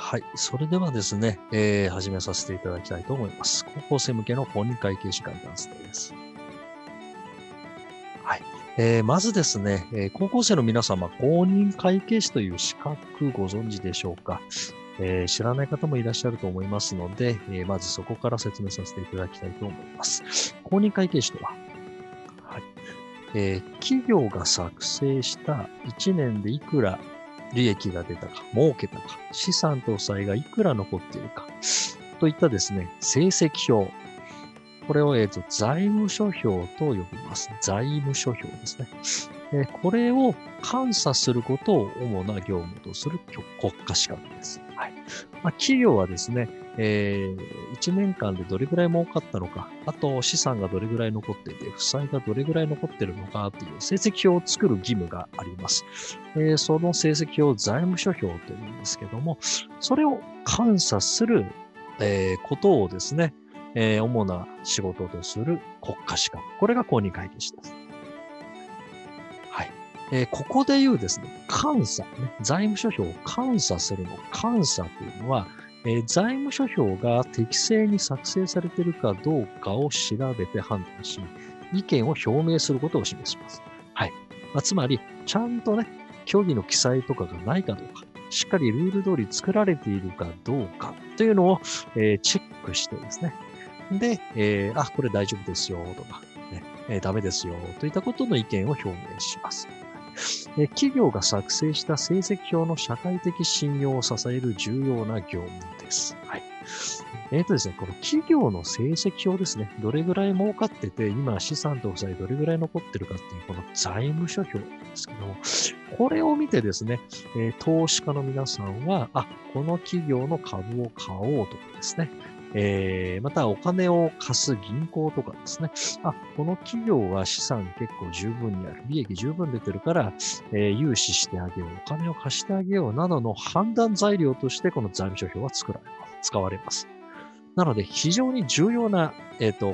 はい。それではですね、始めさせていただきたいと思います。高校生向けの公認会計士ガイダンスです。はい。まずですね、高校生の皆様、公認会計士という資格ご存知でしょうか？知らない方もいらっしゃると思いますので、まずそこから説明させていただきたいと思います。公認会計士とは、はい。企業が作成した1年でいくら利益が出たか、儲けたか、資産と負債がいくら残っているか、といったですね、成績表。これを、財務諸表と呼びます。財務諸表ですね。これを監査することを主な業務とする国家資格です。はい。まあ、企業はですね、1年間でどれぐらい儲かったのか、あと資産がどれぐらい残っていて、負債がどれぐらい残っているのかという成績表を作る義務があります。その成績表を財務諸表というんですけども、それを監査する、ことをですね、主な仕事とする国家資格。これが公認会計士です。はい。ここで言うですね、監査、ね、財務諸表を監査するの。監査というのは、財務諸表が適正に作成されているかどうかを調べて判断し、意見を表明することを示します。はい。まあ、つまり、ちゃんとね、虚偽の記載とかがないかどうか、しっかりルール通り作られているかどうかというのを、チェックしてですね。で、あ、これ大丈夫ですよとか、ね、ダメですよといったことの意見を表明します。企業が作成した成績表の社会的信用を支える重要な業務です。はい。ですね、この企業の成績表ですね、どれぐらい儲かってて、今資産と負債どれぐらい残ってるかっていう、この財務諸表ですけども、これを見てですね、投資家の皆さんは、あ、この企業の株を買おうとかですね、またお金を貸す銀行とかですね。あ、この企業は資産結構十分にある。利益十分出てるから、融資してあげよう。お金を貸してあげよう。などの判断材料として、この財務諸表は使われます。なので、非常に重要な、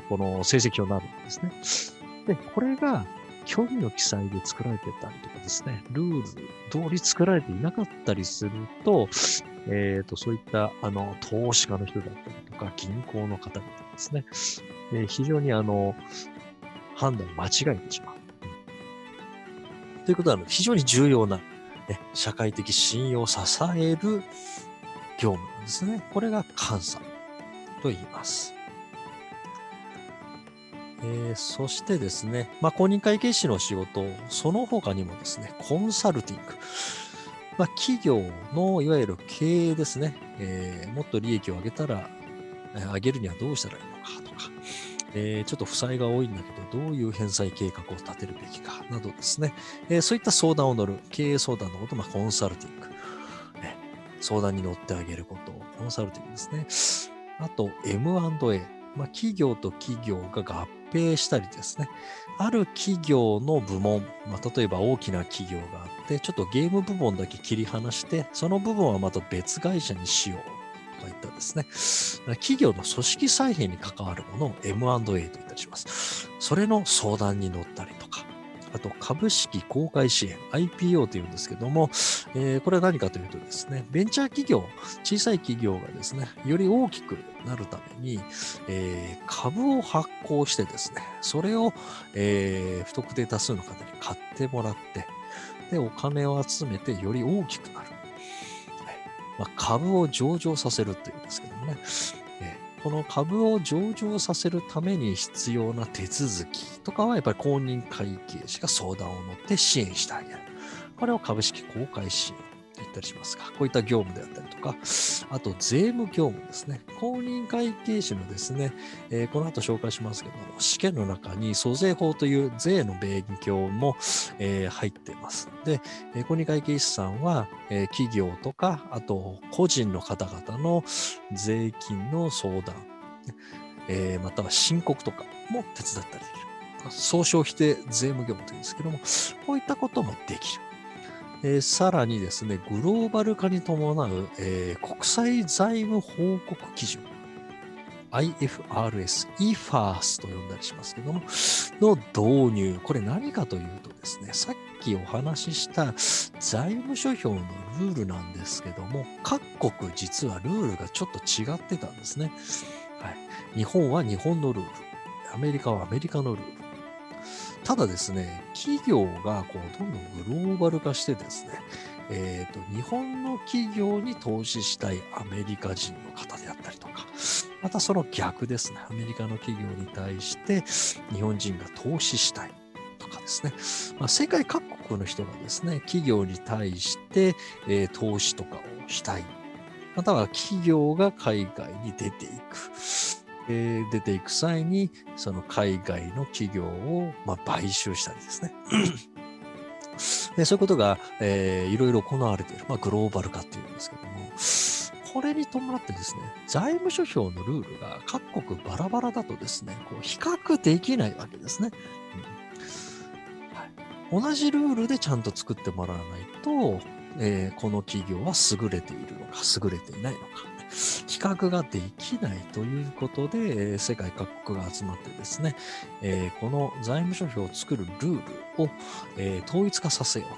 この成績表になるんですね。で、これが、虚偽の記載で作られてたりとかですね、ルール通り作られていなかったりすると、そういった、投資家の人だったりとか、銀行の方々ですね、非常に、判断を間違えてしまう。ということは、非常に重要な、ね、社会的信用を支える業務なんですね。これが監査と言います。そしてですね、まあ、公認会計士の仕事、その他にもですね、コンサルティング。まあ、企業のいわゆる経営ですね、もっと利益を上げるにはどうしたらいいのかとか、ちょっと負債が多いんだけど、どういう返済計画を立てるべきかなどですね、そういった相談を乗る、経営相談のこと、まあ、コンサルティング、相談に乗ってあげること、コンサルティングですね。あと、M&A。まあ、企業と企業が合併したりですね。ある企業の部門、まあ、例えば大きな企業があって、ちょっとゲーム部門だけ切り離して、その部分はまた別会社にしようとかいったですね。企業の組織再編に関わるものを M&A といたします。それの相談に乗ったりとか。あと、株式公開支援、IPO というんですけども、これは何かというとですね、ベンチャー企業、小さい企業がですね、より大きくなるために、株を発行してですね、それを、不特定多数の方に買ってもらって、で、お金を集めてより大きくなる。まあ、株を上場させるというんですけどもね、この株を上場させるために必要な手続きとかはやっぱり公認会計士が相談を持って支援してあげる。これを株式公開支援と言ったりしますが、こういった業務であったりとか、あと税務業務ですね。公認会計士のですね、この後紹介しますけども、試験の中に租税法という税の勉強も、入っています。で、公認会計士さんは、企業とか、あと個人の方々の税金の相談、または申告とかも手伝ったりできる。総称して税務業務というんですけども、こういったこともできる。さらにですね、グローバル化に伴う、国際財務報告基準、IFRS、EFRS と呼んだりしますけども、の導入。これ何かというとですね、さっきお話しした財務諸表のルールなんですけども、各国実はルールがちょっと違ってたんですね。はい、日本は日本のルール、アメリカはアメリカのルール。ただですね、企業がこうどんどんグローバル化してですね、日本の企業に投資したいアメリカ人の方であったりとか、またその逆ですね、アメリカの企業に対して日本人が投資したいとかですね、まあ、世界各国の人がですね、企業に対して、投資とかをしたい、または企業が海外に出ていく。出ていく際にその海外の企業を、まあ、買収したりですねでそういうことが、いろいろ行われている、まあ、グローバル化っていうんですけども、これに伴ってですね、財務諸表のルールが各国バラバラだとですね、こう比較できないわけですね、うん、はい、同じルールでちゃんと作ってもらわないと、この企業は優れているのか優れていないのか比較ができないということで、世界各国が集まってですね、この財務諸表を作るルールを統一化させよう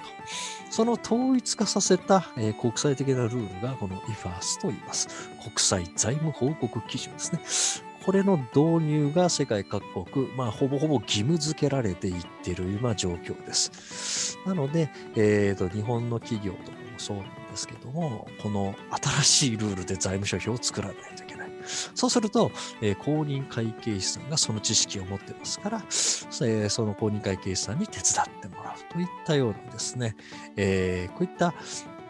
と。その統一化させた国際的なルールがこの IFRS と言います。国際財務報告基準ですね。これの導入が世界各国、まあ、ほぼほぼ義務付けられていっている今状況です。なので、日本の企業とかもそうなんですけども、この新しいルールで財務諸表を作らないといけない。そうすると、公認会計士さんがその知識を持ってますから、その公認会計士さんに手伝ってもらうといったようなですね、こういった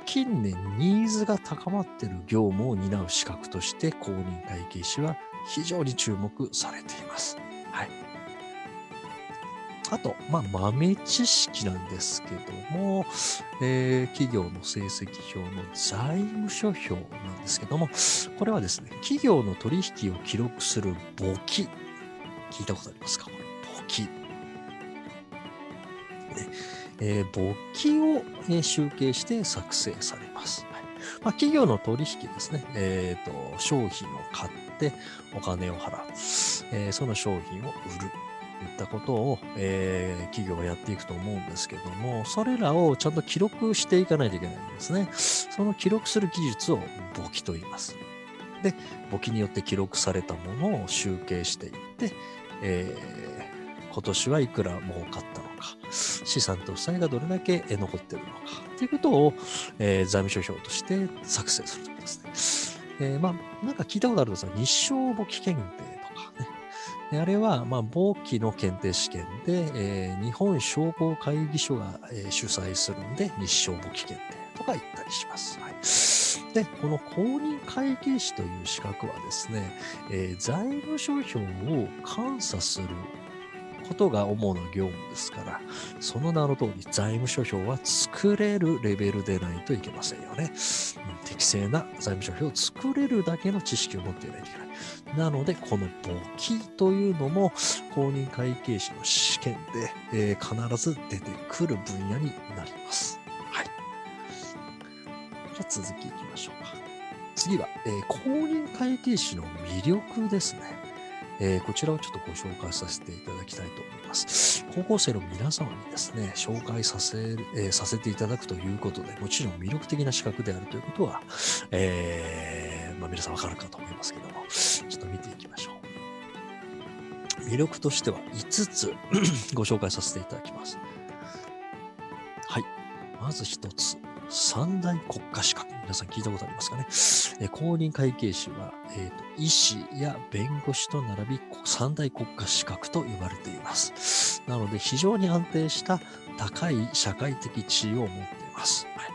近年ニーズが高まっている業務を担う資格として公認会計士は非常に注目されています。はい、あと、まあ、豆知識なんですけども、企業の成績表の財務諸表なんですけども、これはですね、企業の取引を記録する簿記。聞いたことありますか？これ簿記。ね、簿記を、集計して作成されます。はい、まあ、企業の取引ですね、商品を買って、お金を払う、その商品を売るといったことを、企業がやっていくと思うんですけども、それらをちゃんと記録していかないといけないんですね。その記録する技術を簿記と言います。で、簿記によって記録されたものを集計していって、今年はいくら儲かったのか、資産と負債がどれだけ残っているのかということを、財務諸表として作成するということですね。まあ、なんか聞いたことあるんですが、日商簿記検定とかね。あれは、まあ、簿記の検定試験で、日本商工会議所が、主催するんで、日商簿記検定とか行ったりします。はい、で、この公認会計士という資格はですね、財務諸表を監査することが主な業務ですから、その名の通り財務諸表は作れるレベルでないといけませんよね。適正な財務諸表を作れるだけの知識を持っていないといけない。なので、この簿記というのも公認会計士の試験で、必ず出てくる分野になります。はい。じゃあ続きいきましょうか。次は、公認会計士の魅力ですね。こちらをちょっとご紹介させていただきたいと思います。高校生の皆様にですね、紹介させていただくということで、もちろん魅力的な資格であるということは、まあ、皆さんわかるかと思いますけども、ちょっと見ていきましょう。魅力としては5つご紹介させていただきます。はい。まず1つ。三大国家資格。皆さん聞いたことありますかね。公認会計士は、医師や弁護士と並び三大国家資格と呼ばれています。なので非常に安定した高い社会的地位を持っています。はい。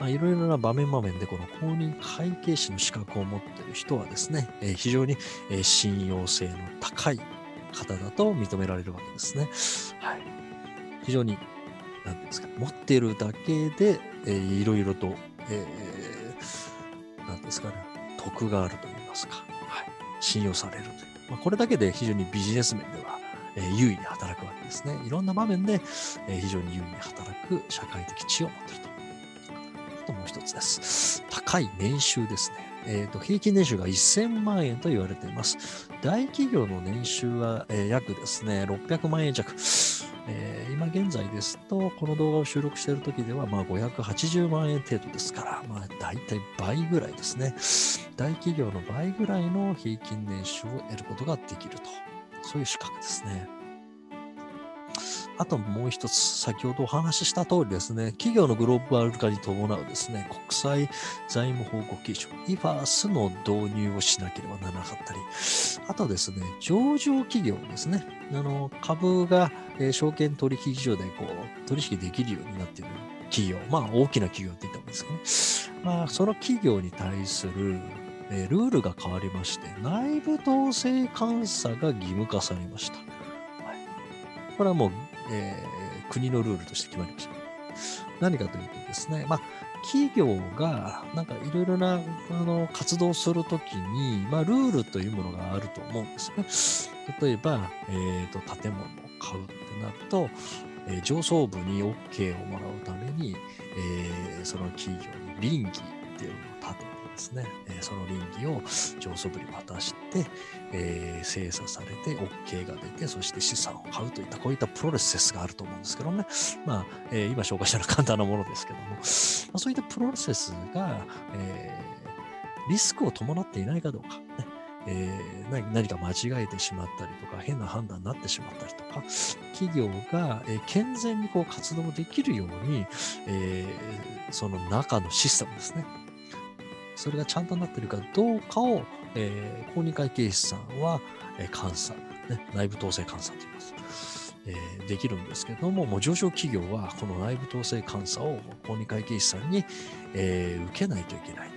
まあ、いろいろな場面場面でこの公認会計士の資格を持っている人はですね、非常に信用性の高い方だと認められるわけですね。はい。非常に、なんていうんですか、持っているだけで、いろいろと、なんですかね、得があると言いますか、はい、信用されるという、まあ、これだけで非常にビジネス面では、優位に働くわけですね。いろんな場面で、非常に優位に働く社会的地位を持っていると。あともう1つです。高い年収ですね。平均年収が1000万円と言われています。大企業の年収は、約ですね、600万円弱。今現在ですと、この動画を収録している時では、580万円程度ですから、大体倍ぐらいですね。大企業の倍ぐらいの平均年収を得ることができると。そういう資格ですね。あともう一つ、先ほどお話しした通りですね、企業のグローバル化に伴うですね、国際財務報告基準、IFRS の導入をしなければならなかったり、あとですね、上場企業ですね、株が証券取引所で取引できるようになっている企業、大きな企業って言ったんですけどね、その企業に対するルールが変わりまして、内部統制監査が義務化されました。これはもう国のルールとして決まりました。何かというとですね、企業がいろいろな活動するときに、ルールというものがあると思うんですね。例えば、建物を買うってなると、上層部に OK をもらうために、その企業に稟議っていうのを立ててですね、その稟議を上層部に渡して、精査されて OK が出て、そして資産を買うといったこういったプロセスがあると思うんですけどね、今紹介したのは簡単なものですけども、そういったプロセスが、リスクを伴っていないかどうか、ね、何か間違えてしまったりとか、変な判断になってしまったりとか、企業が健全に活動できるように、その中のシステムですね、それがちゃんとなっているかどうかを、公認会計士さんは、監査、内部統制監査と言います、できるんですけども、上場企業はこの内部統制監査を公認会計士さんに、受けないといけないと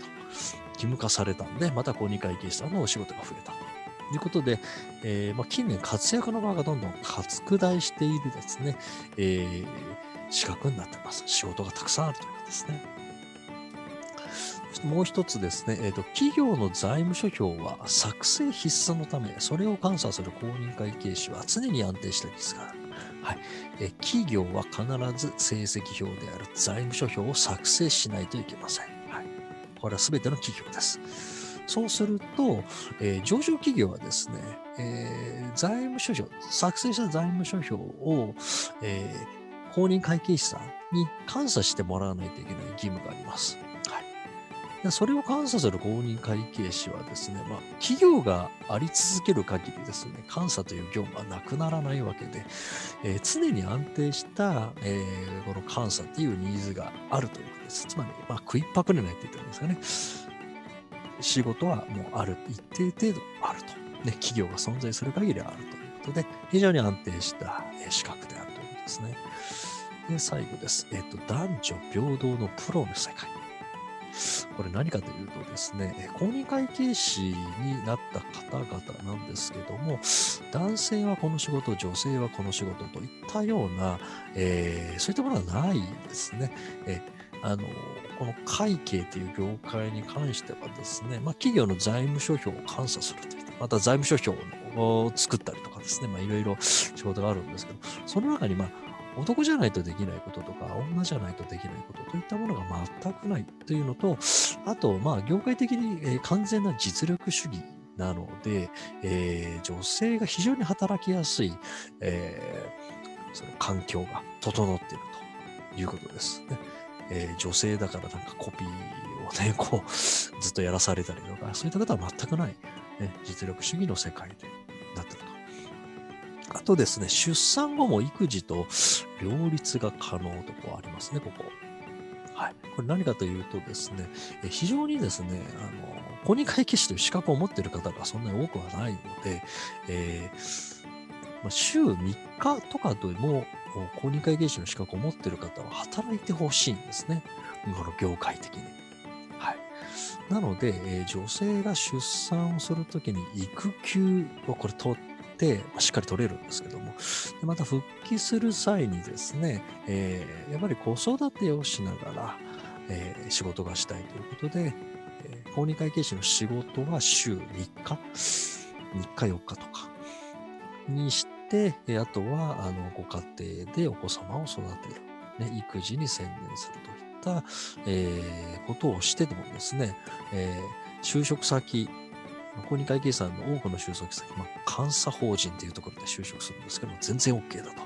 義務化されたんで、また公認会計士さんのお仕事が増えたということで、近年活躍の場がどんどん拡大しているですね、資格になっています。仕事がたくさんあるということですね。もう一つですね、企業の財務諸表は作成必須のため、それを監査する公認会計士は常に安定した率がある。企業は必ず成績表である財務諸表を作成しないといけません。これは全ての企業です。そうすると、上場企業はですね、財務諸表、作成した財務諸表を、公認会計士さんに監査してもらわないといけない義務があります。それを監査する公認会計士はですね、企業があり続ける限りですね、監査という業務はなくならないわけで、常に安定した、この監査というニーズがあるということです。つまり、食いっぱくれないって言ってるんですかね。仕事はもうある、一定程度あると。企業が存在する限りはあるということで、非常に安定した資格であるということですね。で、最後です。男女平等のプロの世界。これ何かというとですね、公認会計士になった方々なんですけども、男性はこの仕事、女性はこの仕事といったような、そういったものはないですね。この会計という業界に関してはですね、企業の財務諸表を監査するといった、また財務諸表を作ったりとかですね、いろいろ仕事があるんですけど、その中に男じゃないとできないこととか、女じゃないとできないことといったものが全くないというのと、あと、業界的に完全な実力主義なので、女性が非常に働きやすい、その環境が整っているということですね。女性だからコピーをずっとやらされたりとか、そういったことは全くない、実力主義の世界でなっていると。あとですね、出産後も育児と両立が可能とありますね、これ何かというとですね、非常にですね、公認会計士という資格を持っている方がそんなに多くはないので、週3日とかでも公認会計士の資格を持っている方は働いてほしいんですね、この業界的に。なので、女性が出産をするときに育休をこれ取って、しっかり取れるんですけども、また復帰する際にですね、やっぱり子育てをしながら、仕事がしたいということで、公認会計士の仕事は週3日4日とかにして、あとはご家庭でお子様を育てる、育児に専念するといった、ことをしてでもですね、就職先、公認会計士さんの多くの就職先、監査法人というところで就職するんですけども、全然 OK だと。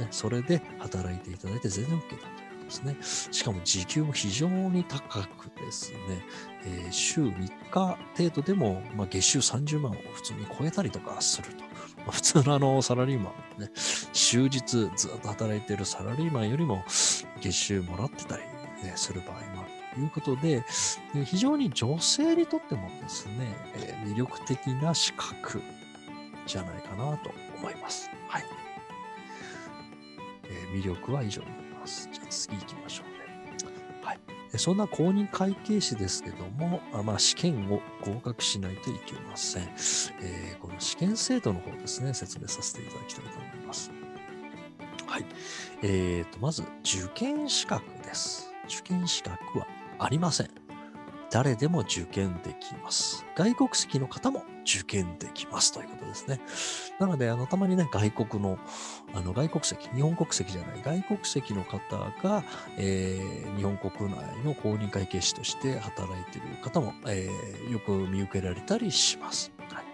ね、それで働いていただいて全然 OK だと思いますね。しかも時給も非常に高くですね、週3日程度でも、まあ、月収30万を普通に超えたりとかすると、まあ、普通のサラリーマンね、終日ずっと働いているサラリーマンよりも月収もらってたり、ね、する場合もあるということで、非常に女性にとってもですね、魅力的な資格じゃないかなと思います。はい。魅力は以上になります。じゃあ次行きましょうね。はい。そんな公認会計士ですけども、まあ、試験を合格しないといけません。この試験制度の方ですね、説明させていただきたいと思います。はい。まず、受験資格です。受験資格はありません。誰でも受験できます。外国籍の方も受験できますということですね。なので、たまにね、外国籍、日本国籍じゃない、外国籍の方が、日本国内の公認会計士として働いている方も、よく見受けられたりします。はい。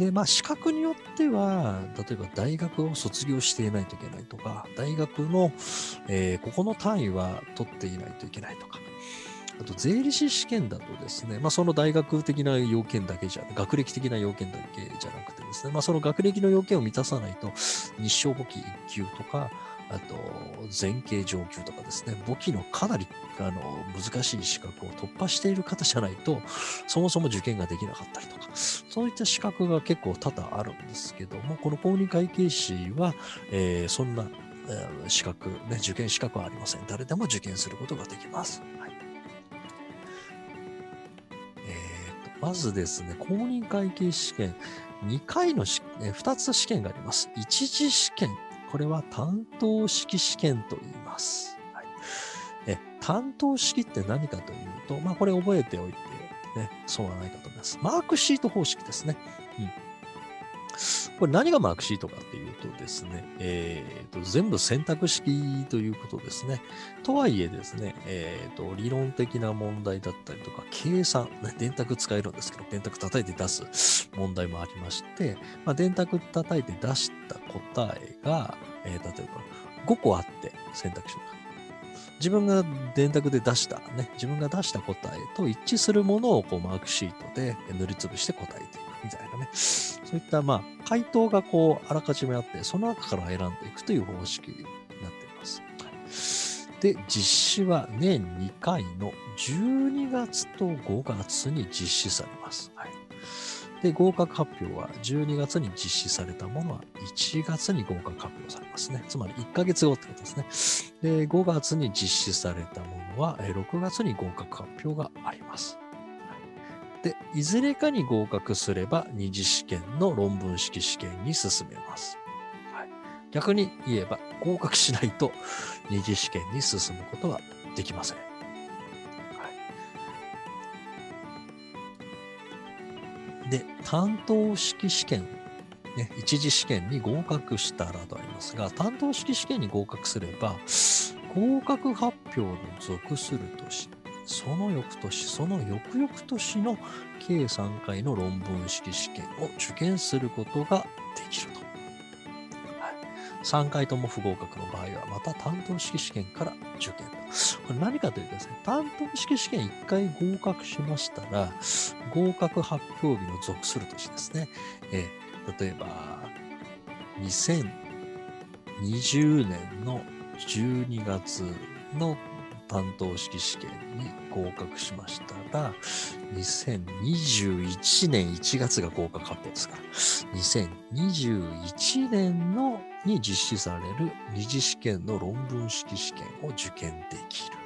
で、まあ、資格によっては、例えば大学を卒業していないといけないとか、大学の、ここの単位は取っていないといけないとか、あと税理士試験だとですね、まあ、その大学的な要件だけじゃ、学歴的な要件だけじゃなくてですね、まあ、その学歴の要件を満たさないと、日照簿記1級とか、あと前景上級とかですね、簿記のかなり難しい資格を突破している方じゃないと、そもそも受験ができなかったりとか、そういった資格が結構多々あるんですけども、この公認会計士は、そんな資格、ね、受験資格はありません。誰でも受験することができます。はい。まずですね、公認会計試験、2つ試験があります。一次試験、これは担当式試験と言います。はい、担当式って何かというと、まあこれ覚えておいて、ね、そうはないかと思います。マークシート方式ですね。うん、これ何がマークシートかっていうとですね、全部選択式ということですね。とはいえですね、理論的な問題だったりとか、計算、電卓使えるんですけど、電卓叩いて出す問題もありまして、まあ、電卓叩いて出した答えが、例えば5個あって選択肢が。自分が電卓で出した、ね、自分が出した答えと一致するものをこうマークシートで塗りつぶして答えていくみたいなね。そういった、まあ、回答がこう、あらかじめあって、その中から選んでいくという方式になっています。で、実施は年2回の12月と5月に実施されます。はい、で、合格発表は12月に実施されたものは1月に合格発表されますね。つまり1ヶ月後ってことですね。で、5月に実施されたものは6月に合格発表があります。で、いずれかに合格すれば二次試験の論文式試験に進めます。はい、逆に言えば合格しないと二次試験に進むことはできません。はい、で、担当式試験、ね、一次試験に合格したらとありますが、担当式試験に合格すれば合格発表に属するとして、その翌年、その翌々年の計3回の論文式試験を受験することができると。はい、3回とも不合格の場合は、また担当式試験から受験と。これ何かというとですね、担当式試験1回合格しましたら、合格発表日の属する年ですね。例えば、2020年の12月の担当式試験に合格しましたら、2021年1月が合格発表ですから、2021年のに実施される二次試験の論文式試験を受験できる。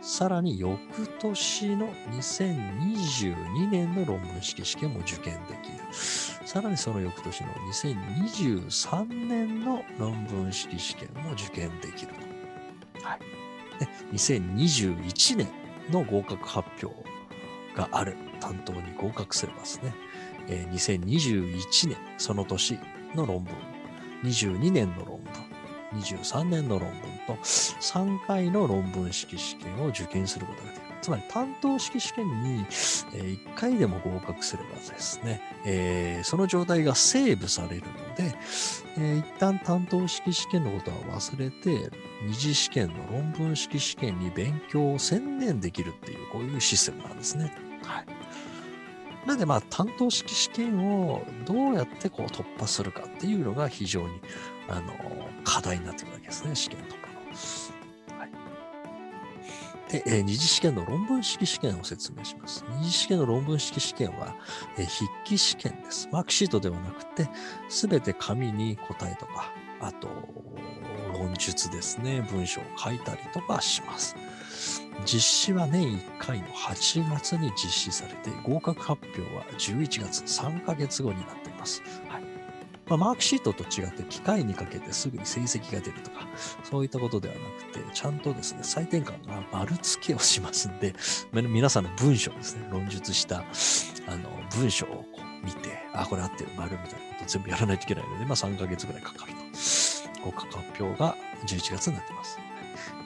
さらに翌年の2022年の論文式試験も受験できる。さらにその翌年の2023年の論文式試験も受験できると。はい、2021年の合格発表がある担当に合格すればですね、2021年、その年の論文、22年の論文、23年の論文と3回の論文式試験を受験することができる。つまり担当式試験に1回でも合格すればですね、その状態がセーブされるので、一旦担当式試験のことは忘れて、二次試験の論文式試験に勉強を専念できるっていう、こういうシステムなんですね。はい。なので、まあ、担当式試験をどうやってこう突破するかっていうのが非常に、課題になってくるわけですね、試験とかの。はい。で、二次試験の論文式試験を説明します。二次試験の論文式試験は、筆記試験です。マークシートではなくて、すべて紙に答えとか、あと、論述ですね、文章を書いたりとかします。実施は年1回の8月に実施されて、合格発表は11月、3ヶ月後になっています。はい。まあ、マークシートと違って機械にかけてすぐに成績が出るとか、そういったことではなくて、ちゃんとですね、採点官が丸付けをしますんで、皆さんの文章ですね、論述した文章をこう見て、あ、これ合ってる、丸みたいなこと全部やらないといけないので、まあ3ヶ月ぐらいかかると。合格発表が11月になっています。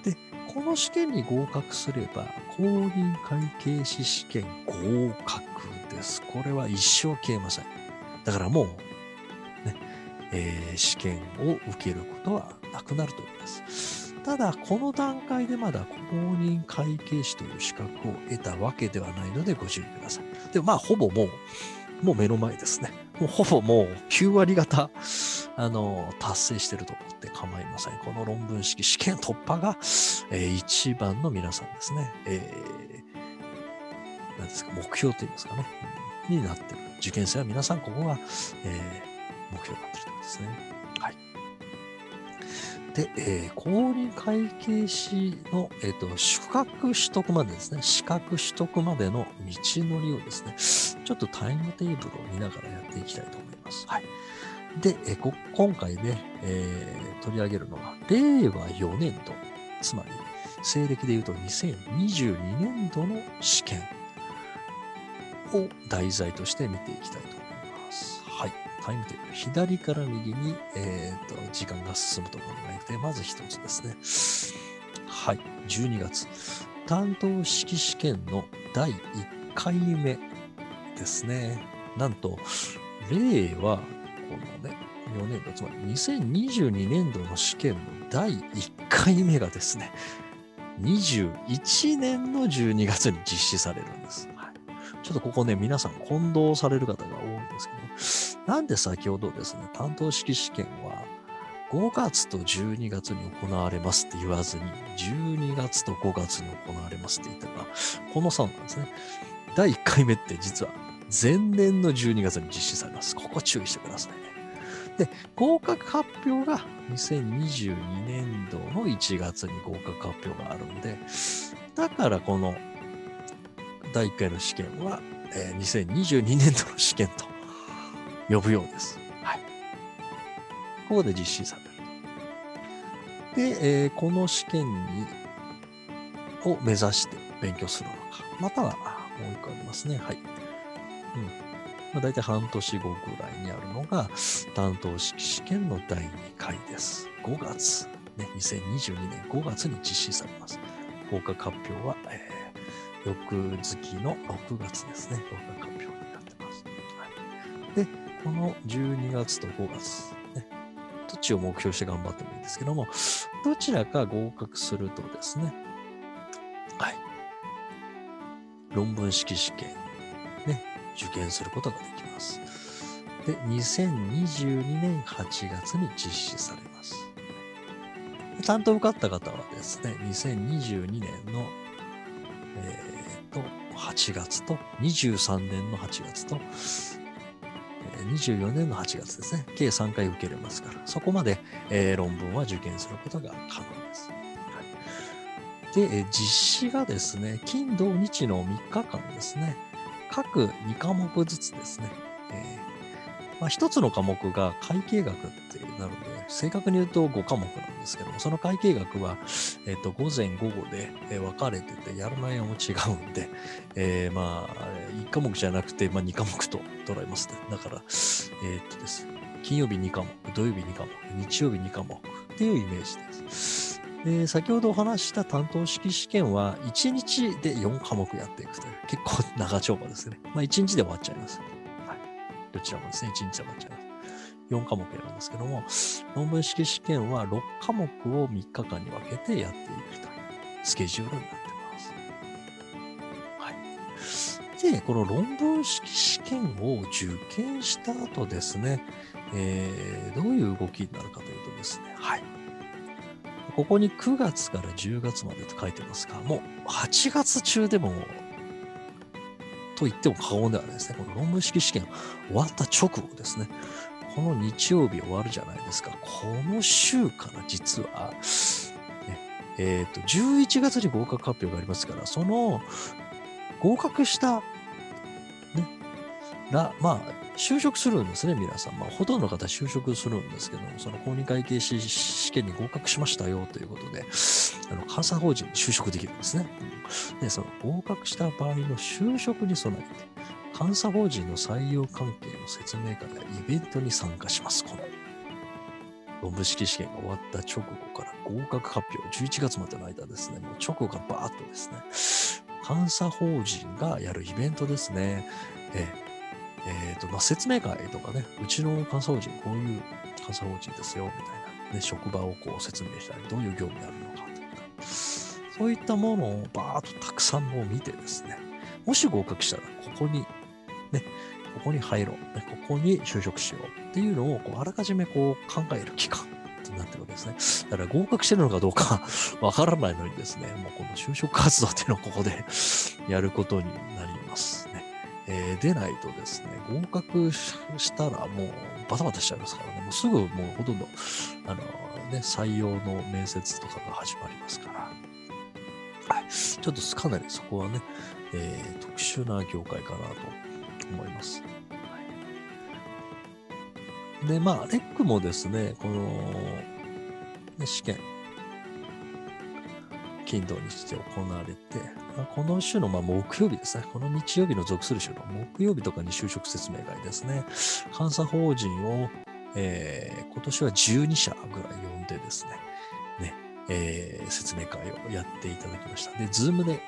で、この試験に合格すれば、公認会計士試験合格です。これは一生消えません。だからもう、ね、試験を受けることはなくなると思います。ただ、この段階でまだ公認会計士という資格を得たわけではないのでご注意ください。でも、まあ、ほぼもう目の前ですね。もうほぼもう9割方、達成してると思って構いません。この論文式試験突破が、一番の皆さんですね、なんですか、目標といいますかね、になってる。受験生は皆さん、ここが、目標になってるということですね。はい。で、公認会計士の、資格取得までですね、資格取得までの道のりをですね、ちょっとタイムテーブルを見ながらやっていきたいと思います。はい。で、今回ね、取り上げるのは、令和4年度、つまり、西暦でいうと2022年度の試験を題材として見ていきたいと思います。はい。タイムテーブル、左から右に、時間が進むところがいて、まず一つですね。はい。12月、担当式試験の第1回目ですね。なんと、令和、このね、4年度、つまり2022年度の試験の第1回目がですね、21年の12月に実施されるんです。はい、ちょっとここね、皆さん混同される方が多いんですけど、なんで先ほどですね、担当式試験は5月と12月に行われますって言わずに、12月と5月に行われますって言ったのは、この差なんですね。第1回目って実は、前年の12月に実施されます。ここ注意してくださいね。で、合格発表が2022年度の1月に合格発表があるんで、だからこの第1回の試験は、2022年度の試験と呼ぶようです。はい。ここで実施される。で、この試験を目指して勉強するのか、またはもう一個ありますね。はい。うん。まあ、大体半年後ぐらいにあるのが、担当式試験の第2回です。5月、ね、2022年5月に実施されます。合格発表は、翌月の6月ですね。合格発表になってます。はい、で、この12月と5月、ね、どっちを目標して頑張ってもいいんですけども、どちらか合格するとですね、はい。論文式試験、ね、受験することができます。で、2022年8月に実施されます。担当受かった方はですね、2022年の、8月と、23年の8月と、24年の8月ですね。計3回受けれますから、そこまで、論文は受験することが可能です。はい、で、実施がですね、金土日の3日間ですね。各2科目ずつですね。まあ、1つの科目が会計学ってなるので、正確に言うと5科目なんですけども、その会計学は、午前午後で分かれてて、やる内容も違うんで、まあ、1科目じゃなくて、まあ、2科目と捉えますね。だから、です。金曜日2科目、土曜日2科目、日曜日2科目っていうイメージです。先ほどお話した担当式試験は1日で4科目やっていくという、結構長丁場ですね。まあ、1日で終わっちゃいます。はい、どちらもですね、1日で終わっちゃいます。4科目なんですけども、論文式試験は6科目を3日間に分けてやっていくというスケジュールになってます。はい、で、この論文式試験を受験した後ですね、どういう動きになるかというとですね、はい、ここに9月から10月までと書いてますが、もう8月中でもと言っても過言ではないですね。この論文式試験終わった直後ですね。この日曜日終わるじゃないですか。この週から実は、11月に合格発表がありますから、その合格した、ね、まあ、就職するんですね、皆さん。まあ、ほとんどの方就職するんですけども、その公認会計士試験に合格しましたよということで、監査法人に就職できるんですね。で、その合格した場合の就職に備えて、監査法人の採用関係の説明会やイベントに参加します。この論文式試験が終わった直後から合格発表、11月までの間ですね、もう直後がバーッとですね、監査法人がやるイベントですね、まあ、説明会とかね、うちの監査法人、こういう監査法人ですよ、みたいな、ね、職場をこう説明したり、どういう業務やるのかとか、そういったものをバーッとたくさんも見てですね、もし合格したら、ここに、ね、ここに入ろう、ここに就職しようっていうのをこうあらかじめこう考える期間となってるわけですね。だから合格してるのかどうかわからないのにですね、もうこの就職活動っていうのをここでやることになりますね。でないとですね、合格したらもうバタバタしちゃいますからね、もうすぐもうほとんど採用の面接とかが始まりますから、はい、ちょっとかなりそこはね、特殊な業界かなと思います。で、まあ、レックもですね、この、ね、試験、金土日で行われて、まあ、この週の、まあ、木曜日ですね、この日曜日の属する週の木曜日とかに就職説明会ですね、監査法人を、今年は12社ぐらい呼んでですね、説明会をやっていただきました。で、ズームでね、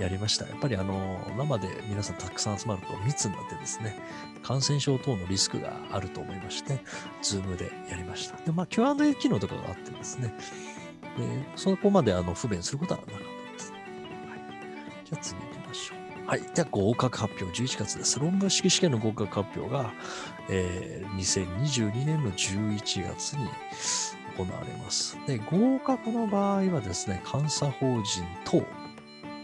やりました。やっぱり生で皆さんたくさん集まると密になってですね、感染症等のリスクがあると思いまして、Zoom でやりました。で、まあ、Q&A 機能とかがあってですね、でそこまで不便することはなかったです。はい、じゃあ次行きましょう。はい。では合格発表、11月です。論文式試験の合格発表が、2022年の11月に行われます。で、合格の場合はですね、監査法人等、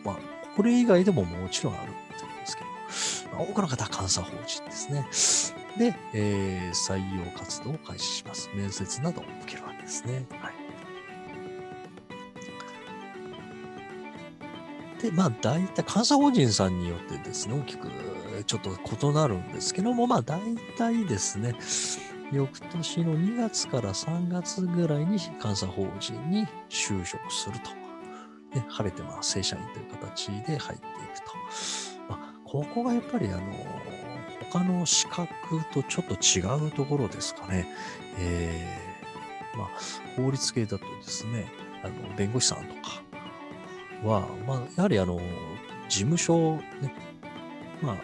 まあこれ以外でももちろんあるっていうんですけど、まあ、多くの方は監査法人ですね。で、採用活動を開始します。面接などを受けるわけですね。はい、で、まあ大体、監査法人さんによってですね、大きくちょっと異なるんですけども、まあ大体ですね、翌年の2月から3月ぐらいに監査法人に就職すると。で晴れてまあ正社員という形で入っていくと。まあ、ここがやっぱり他の資格とちょっと違うところですかね。まあ、法律系だとですね、弁護士さんとかは、まあ、やはり事務所、ね、まあ、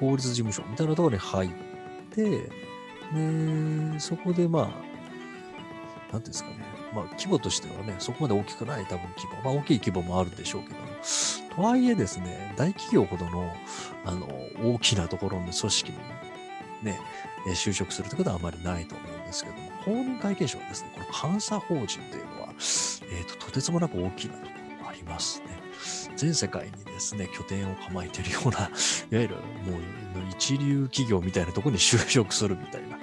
法律事務所みたいなところに入って、でそこでまあ、なんていうんですかね。まあ、規模としてはね、そこまで大きくない多分規模。まあ、大きい規模もあるんでしょうけども。とはいえですね、大企業ほどの、大きなところの組織にね、就職するということはあまりないと思うんですけども、公認会計士はですね、この監査法人というのは、とてつもなく大きなところもありますね。全世界にですね、拠点を構えているような、いわゆるもう一流企業みたいなところに就職するみたいな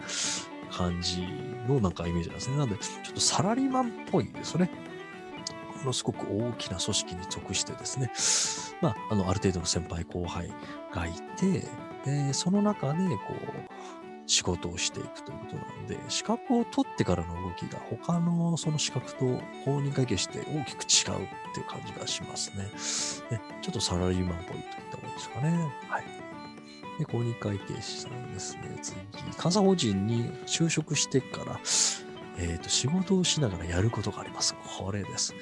感じのなんかイメージなんですね。なので、ちょっとサラリーマンっぽいですね。ものすごく大きな組織に属してですね、まあ、ある程度の先輩後輩がいて、でその中でこう、仕事をしていくということなんで、資格を取ってからの動きが他のその資格と公認会計して大きく違うっていう感じがしますね。でちょっとサラリーマンっぽいと言った方がいいですかね。はい。で、公認会計士さんですね。次、監査法人に就職してから、仕事をしながらやることがあります。これです。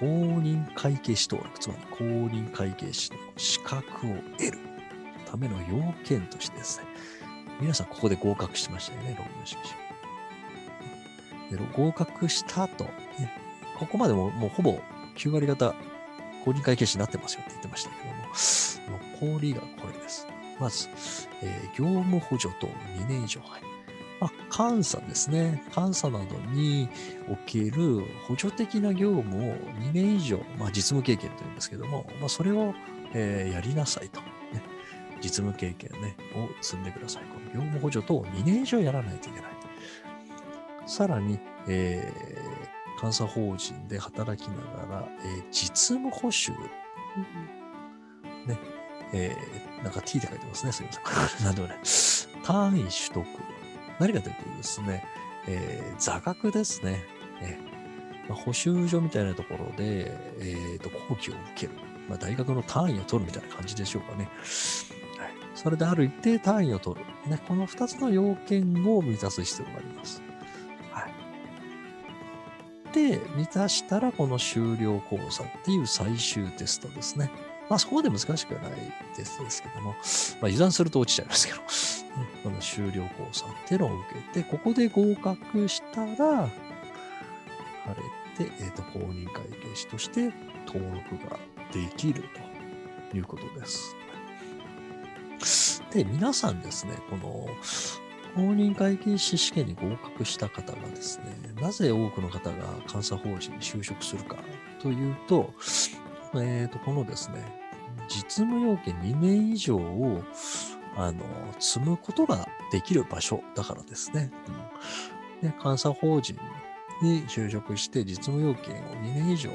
公認会計士登録、つまり公認会計士の資格を得るための要件としてですね、皆さんここで合格しましたよね、論文修士。で合格した後、ね、ここまでもうほぼ9割方公認会計士になってますよって言ってましたけども、残りがこれです。まず、業務補助等2年以上入る。まあ、監査ですね。監査などにおける補助的な業務を2年以上、まあ、実務経験というんですけども、まあ、それを、やりなさいと、ね。実務経験、ね、を積んでください。この業務補助等を2年以上やらないといけない。さらに、監査法人で働きながら、実務補修。ね、なんか T って書いてますね。すみません。なんでもね。単位取得。何かというとですね、座学ですね。まあ、補習所みたいなところで、講義を受ける。まあ、大学の単位を取るみたいな感じでしょうかね。はい、それである一定単位を取る、ね。この2つの要件を満たす必要があります。で、満たしたらこの修了講座っていう最終テストですね。まあそこまで難しくはないテストですけども、まあ油断すると落ちちゃいますけど、この修了講座っていうのを受けて、ここで合格したら、晴れて、公認会計士として登録ができるということです。で、皆さんですね、この、公認会計士試験に合格した方がですね、なぜ多くの方が監査法人に就職するかというと、このですね、実務要件2年以上を積むことができる場所だからですね。うん、で監査法人に就職して実務要件を2年以上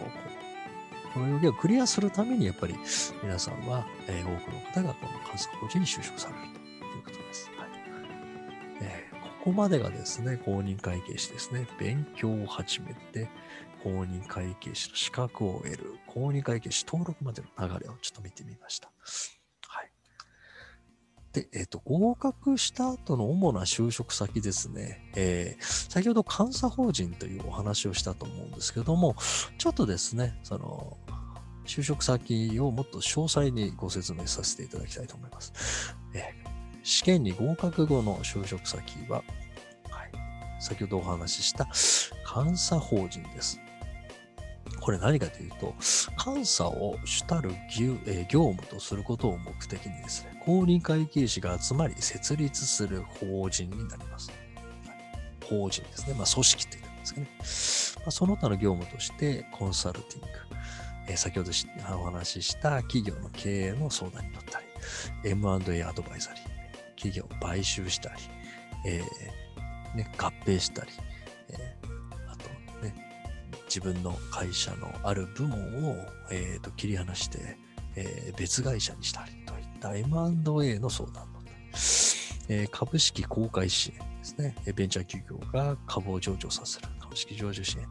この要件をクリアするためにやっぱり皆さんは、多くの方がこの監査法人に就職されるということです。ここまでがですね、公認会計士ですね。勉強を始めて、公認会計士の資格を得る、公認会計士登録までの流れをちょっと見てみました。はい。で、合格した後の主な就職先ですね。先ほど監査法人というお話をしたと思うんですけども、ちょっとですね、その、就職先をもっと詳細にご説明させていただきたいと思います。試験に合格後の就職先は、はい、先ほどお話しした監査法人です。これ何かというと、監査を主たる業務とすることを目的にですね、公認会計士が集まり設立する法人になります。法人ですね。まあ、組織って言うんですかね。まあ、その他の業務としてコンサルティング、先ほどお話しした企業の経営の相談に乗ったり、M&A アドバイザリー、企業を買収したり、合併したり、あとね、自分の会社のある部門を、切り離して、別会社にしたりといった M&A の相談の、株式公開支援ですね、ベンチャー企業が株を上場させる株式上場支援、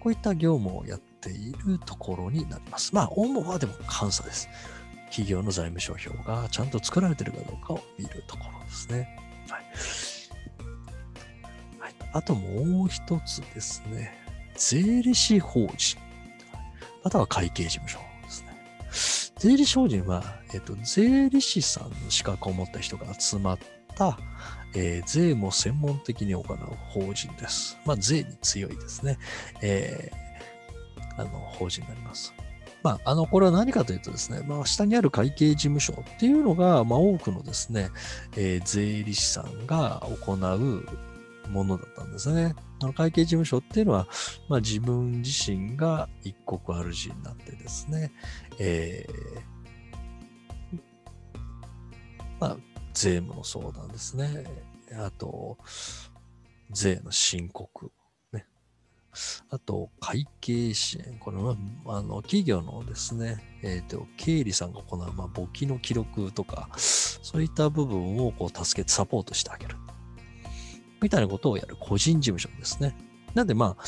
こういった業務をやっているところになります。まあ、主はでも監査です。企業の財務諸表がちゃんと作られているかどうかを見るところですね。はい。はい、あともう一つですね。税理士法人。または会計事務所ですね。税理士法人は、税理士さんの資格を持った人が集まった、税も専門的に行う法人です。まあ、税に強いですね。法人になります。まあ、これは何かというとですね、まあ、下にある会計事務所っていうのが、まあ、多くのですね、税理士さんが行うものだったんですね。会計事務所っていうのは、まあ、自分自身が一国主になってですね、まあ、税務の相談ですね、あと税の申告、あと、会計支援。これは、企業のですね、経理さんが行う、まあ、簿記の記録とか、そういった部分をこう助けてサポートしてあげる。みたいなことをやる個人事務所ですね。なんで、まあ、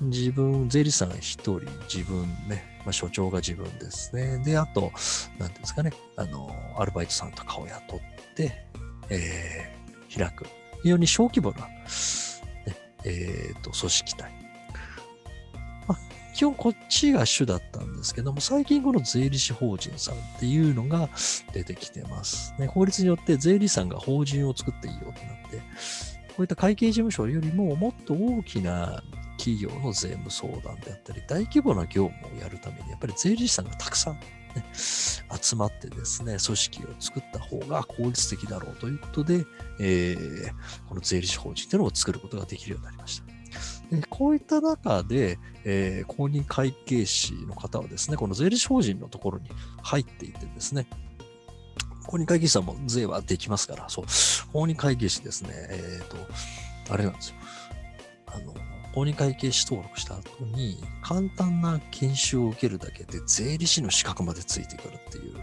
自分、税理士さんが一人、自分ね、まあ、所長が自分ですね。で、あと、なんていうんですかね、アルバイトさんとかを雇って、開く。非常に小規模な、組織体。まあ、基本こっちが主だったんですけども、最近この税理士法人さんっていうのが出てきてます、ね。法律によって税理士さんが法人を作っていいようになって、こういった会計事務所よりももっと大きな企業の税務相談であったり、大規模な業務をやるために、やっぱり税理士さんがたくさん、ね、集まってですね、組織を作った方が効率的だろうということで、この税理士法人というのを作ることができるようになりました。でこういった中で、公認会計士の方はですね、この税理士法人のところに入っていてですね、公認会計士さんも税はできますから、そう、公認会計士ですね、あれなんですよ。公認会計士登録した後に簡単な研修を受けるだけで税理士の資格までついてくるっていう、ね、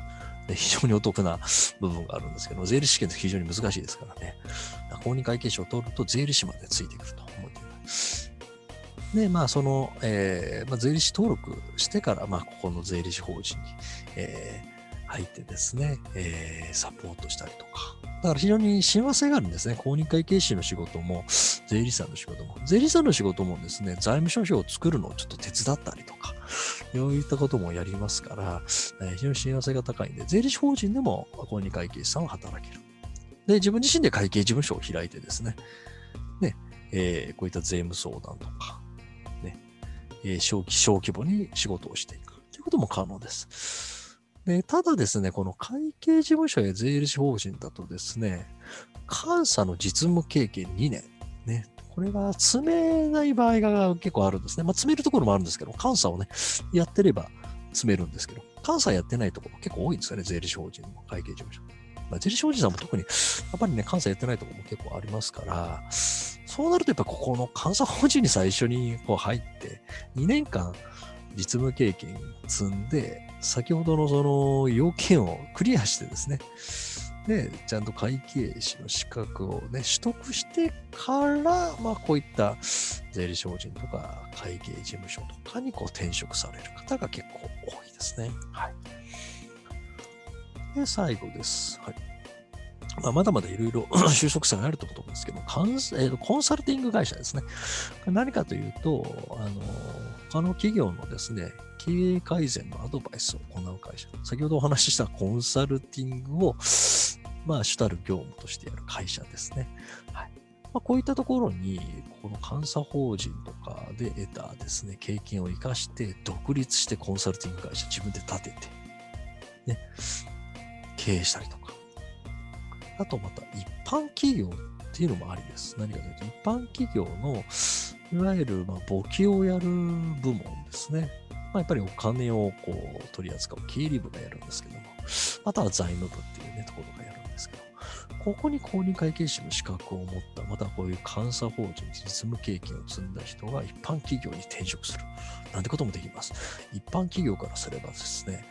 非常にお得な部分があるんですけど、税理士試験って非常に難しいですからね。公認会計士を通ると税理士までついてくると思っています。で、まあその、税理士登録してから、ここの税理士法人に、入ってですね、サポートしたりとか。だから非常に親和性があるんですね。公認会計士の仕事も、税理士さんの仕事も。税理士さんの仕事もですね、財務諸表を作るのをちょっと手伝ったりとか、そういったこともやりますから、非常に親和性が高いんで、税理士法人でも公認会計士さんは働ける。で、自分自身で会計事務所を開いてですね、ね、こういった税務相談とか、ね、小規模に仕事をしていくということも可能です。でただですね、この会計事務所や税理士法人だとですね、監査の実務経験2年、ね、これが詰めない場合が結構あるんですね。まあ、詰めるところもあるんですけど、監査をね、やってれば詰めるんですけど、監査やってないところ結構多いんですよね、税理士法人も会計事務所。まあ、税理士法人さんも特に、やっぱりね、監査やってないところも結構ありますから、そうなるとやっぱここの監査法人に最初にこう入って、2年間、実務経験積んで、先ほどのその要件をクリアしてですね、で、ちゃんと会計士の資格をね、取得してから、まあこういった税理士法人とか会計事務所とかにこう転職される方が結構多いですね。はい。で、最後です。はい。まあ、まだまだいろいろ就職差があるということですけど、コンサルティング会社ですね。何かというと、他の企業のですね、経営改善のアドバイスを行う会社。先ほどお話ししたコンサルティングを、まあ、主たる業務としてやる会社ですね。はい。まあ、こういったところに、この監査法人とかで得たですね、経験を生かして、独立してコンサルティング会社、自分で立てて、ね、経営したりとか。あとまた一般企業っていうのもありです。何かというと、一般企業のいわゆる簿記をやる部門ですね。まあ、やっぱりお金をこう取り扱う経理部がやるんですけども、あとは財務部っていうね、ところがやるんですけど、ここに公認会計士の資格を持った、またこういう監査法人、実務経験を積んだ人が一般企業に転職する。なんてこともできます。一般企業からすればですね、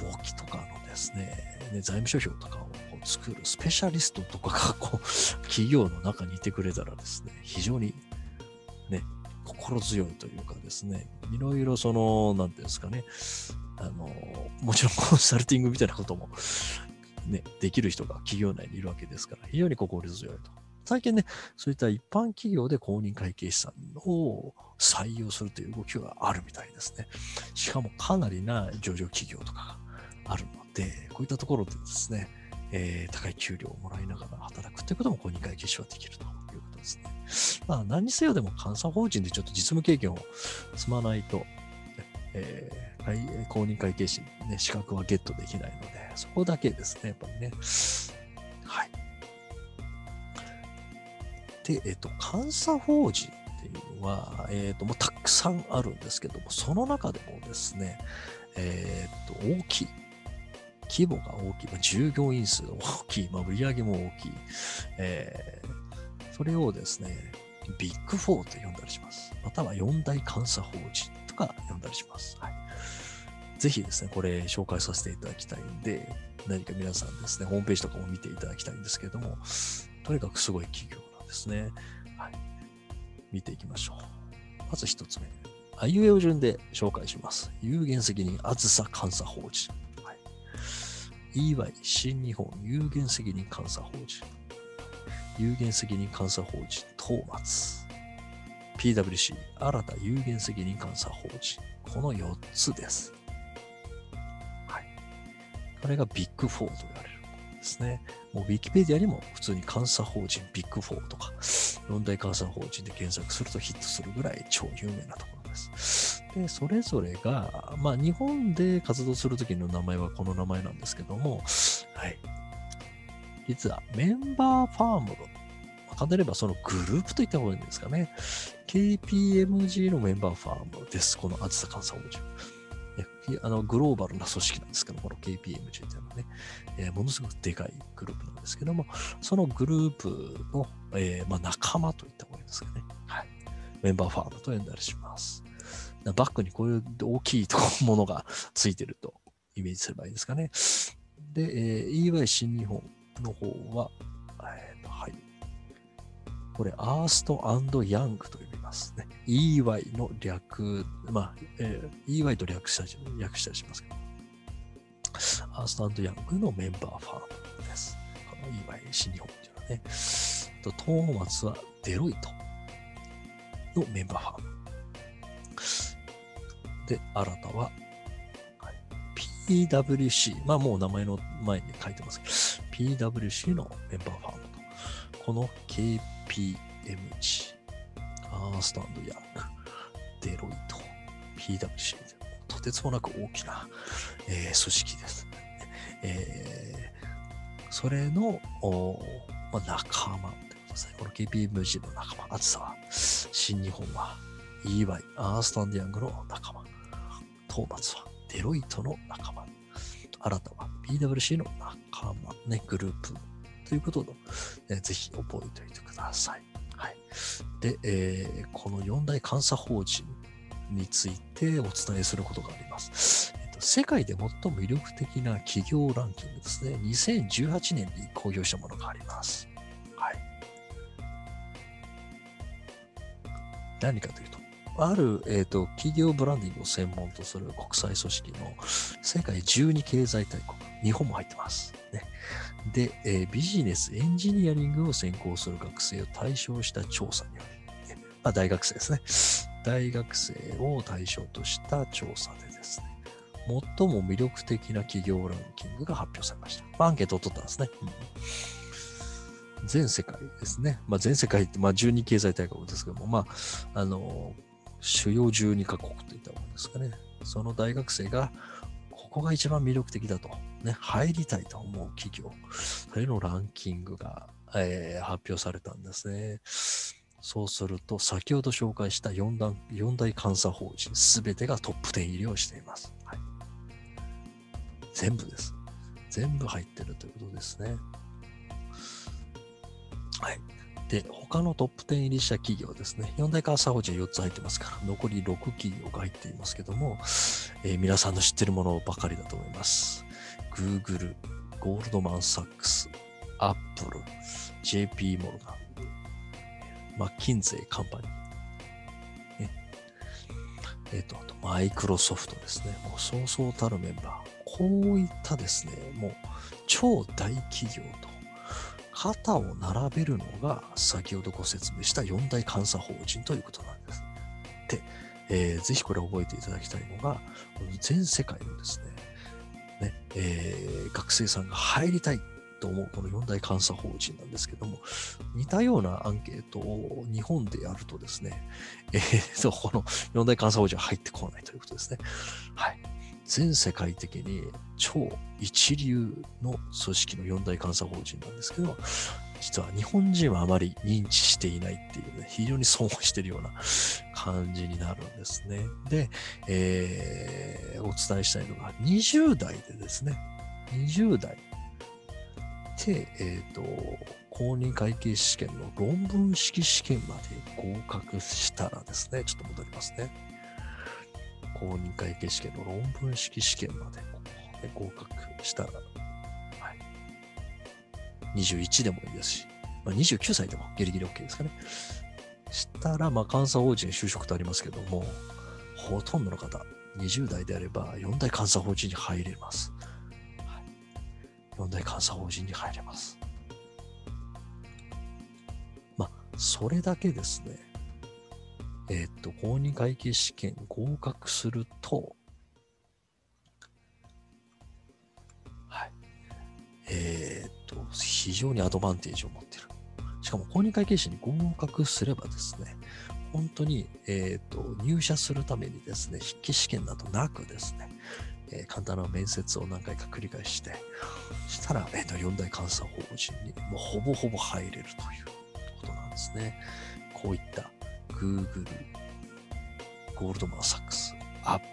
簿記とかのですね、財務諸表とかをこう作るスペシャリストとかがこう企業の中にいてくれたらですね、非常にね、心強いというかですね、いろいろその、なんていうんですかね、もちろんコンサルティングみたいなことも、ね、できる人が企業内にいるわけですから、非常に心強いと。最近ね、そういった一般企業で公認会計士さんを採用するという動きがあるみたいですね。しかもかなりな上場企業とかがあるので、こういったところでですね、高い給料をもらいながら働くということも公認会計士はできるということですね。まあ、何にせよでも監査法人でちょっと実務経験を積まないと、公認会計士に、ね、資格はゲットできないので、そこだけですね、やっぱりね。はい。で、監査法人っていうのは、もうたくさんあるんですけども、その中でもですね、大きい。規模が大きい。まあ、従業員数が大きい。まあ、売上も大きい。それをですね、ビッグ4と呼んだりします。または4大監査法人とか呼んだりします。はい。ぜひですね、これ紹介させていただきたいんで、何か皆さんですね、ホームページとかも見ていただきたいんですけれども、とにかくすごい企業なんですね。はい。見ていきましょう。まず一つ目。あいうえお順で紹介します。有限責任あずさ監査法人。EY 新日本有限責任監査法人、有限責任監査法人トーマツ、PWC、新た有限責任監査法人。この4つです。はい。これがビッグ4と言われるものですね。もう Wikipedia にも普通に監査法人ビッグ4とか、4大監査法人で検索するとヒットするぐらい超有名なところです。で、それぞれが、まあ日本で活動するときの名前はこの名前なんですけども、はい。実はメンバーファームの簡単に言えばそのグループといった方がいいんですかね。KPMG のメンバーファームです。この暑さ監査法人。グローバルな組織なんですけど、この KPMG というのはね、ものすごくでかいグループなんですけども、そのグループの、仲間といった方がいいんですかね。はい。メンバーファームと呼んだりします。バックにこういう大きいものがついてるとイメージすればいいんですかね。で、EY 新日本の方は、はい。これ、アースト&ヤングと呼びますね。EY の略、EY と略したりしますけど、アースト&ヤングのメンバーファームです。この EY 新日本というのはね、トーマツはデロイトのメンバーファーム。で、新たは、はい、PWC、もう名前の前に書いてますけど、PWC のメンバーファームと、この KPMG、アースト&ヤング、デロイト、PWC、とてつもなく大きな、組織です、ねそれの、仲間ってことですね。この KPMG の仲間、厚さは、新日本は EY、アースト&ヤングの仲間、東松はデロイトの仲間、新たは PWC の仲間、ね、グループ。ということを、ぜひ覚えておいてください。はい。で、この4大監査法人についてお伝えすることがあります。世界で最も魅力的な企業ランキングですね。2018年に公表したものがあります。はい。何かというと、ある、企業ブランディングを専門とする国際組織の世界12経済大国、日本も入ってます。ねで、ビジネス、エンジニアリングを専攻する学生を対象した調査により、大学生ですね。大学生を対象とした調査でですね、最も魅力的な企業ランキングが発表されました。アンケートを取ったんですね。全世界ですね。全世界って、12経済大国ですけども、主要12カ国といったものですかね。その大学生が、ここが一番魅力的だと、ね、入りたいと思う企業というのランキングが、発表されたんですね。そうすると、先ほど紹介した4大監査法人、すべてがトップ10入りをしています。はい、全部です。全部入ってるということですね。はい。で、他のトップ10入りした企業ですね。4大監査法人は4つ入ってますから、残り6企業が入っていますけども、皆さんの知ってるものばかりだと思います。Google、ゴールドマンサックス、Apple、JP モルガン、マッキンゼーカンパニー、ね、あとマイクロソフトですね。もうそうそうたるメンバー。こういったですね、もう超大企業と肩を並べるのが先ほどご説明した4大監査法人ということなんです。で、ぜひこれを覚えていただきたいのが、全世界のですね、学生さんが入りたいと思うこの4大監査法人なんですけども、似たようなアンケートを日本でやるとですね、この4大監査法人は入ってこないということですね。はい。全世界的に超一流の組織の4大監査法人なんですけど、実は日本人はあまり認知していないっていうね、非常に損をしているような感じになるんですね。で、お伝えしたいのが20代でですね、20代で、公認会計試験の論文式試験まで合格したらですね、ちょっと戻りますね。公認会計試験の論文式試験まで合格したら、はい、21でもいいですし、29歳でもギリギリ OK ですかね。したら、監査法人就職とありますけども、ほとんどの方、20代であれば4大監査法人に入れます。はい、4大監査法人に入れます。それだけですね、公認会計試験に合格すると、はい、非常にアドバンテージを持っている。しかも公認会計士に合格すればですね、本当に、入社するためにですね、筆記試験などなくですね、簡単な面接を何回か繰り返して、したら、4大監査法人にもうほぼほぼ入れるということなんですね。こういった Google、ゴールドマン・サックス、Apple、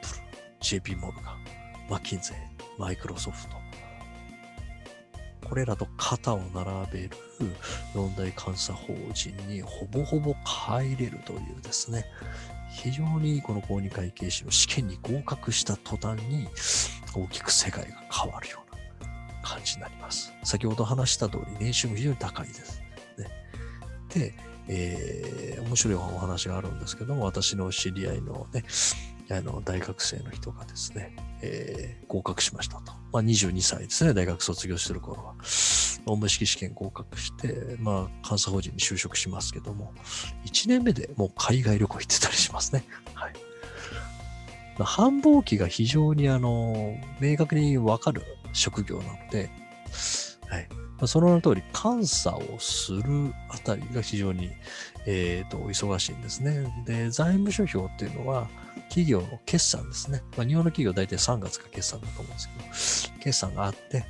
JP モルガン、マッキンゼー、マイクロソフト、これらと肩を並べる4大監査法人にほぼほぼ入れるというですね、非常にこの公認会計士の試験に合格した途端に大きく世界が変わるような感じになります。先ほど話した通り年収も非常に高いです、ね。で、面白いお話があるんですけども、私の知り合いのね、大学生の人がですね、合格しましたと。まあ、22歳ですね、大学卒業してる頃は。お無識試験合格して、まあ、監査法人に就職しますけども、1年目でもう海外旅行行ってたりしますね。はい。まあ、繁忙期が非常に明確に分かる職業なので、はい。まあ、その名の通り、監査をするあたりが非常に、忙しいんですね。で、財務諸表っていうのは、企業の決算ですね。まあ、日本の企業大体3月が決算だと思うんですけど、決算があって、